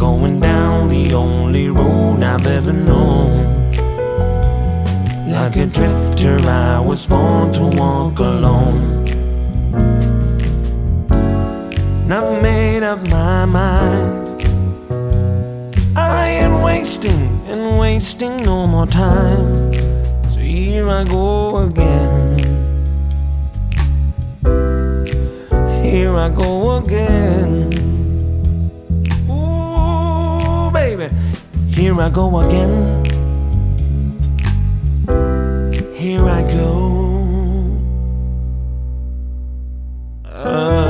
going down the only road I've ever known. Like a drifter, I was born to walk alone, and I've made up my mind, I ain't wasting and wasting no more time. So here I go again, here I go again. Ooh, baby, here I go again, here I go. Oh,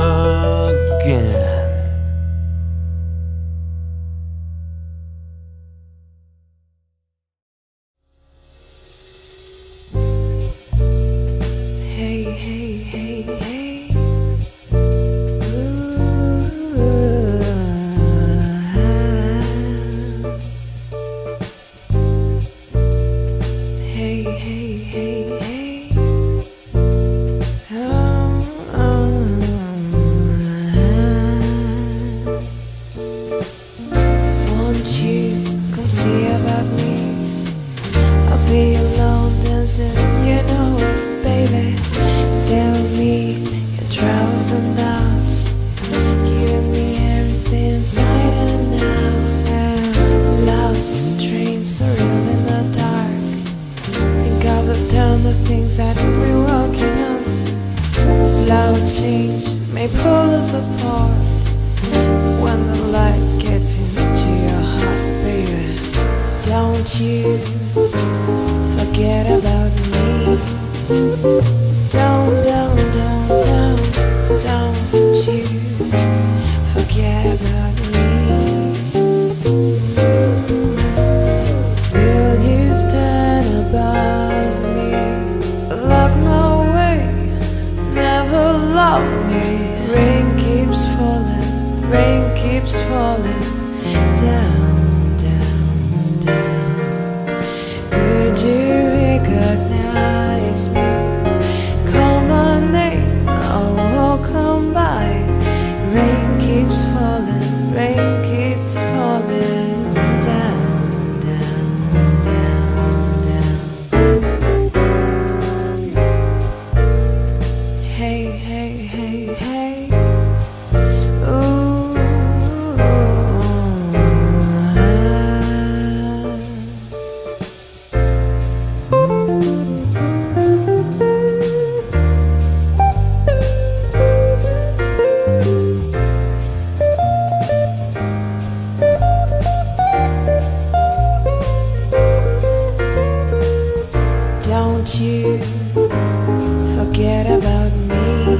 forget about me.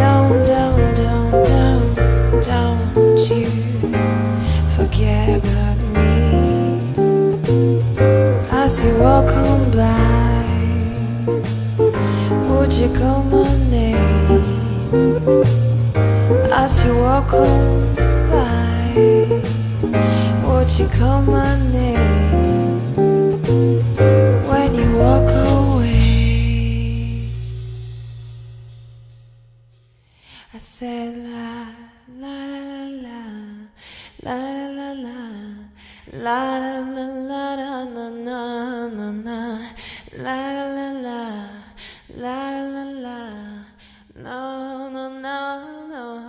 Don't, don't, don't, don't, don't you forget about me. As you walk on by, would you call my name? As you walk on by, would you call my name? When you walk away, I said la la la la la la la la la la la na na na na la la la la la la no no no no no.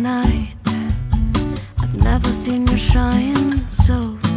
night. I've never seen you shine so.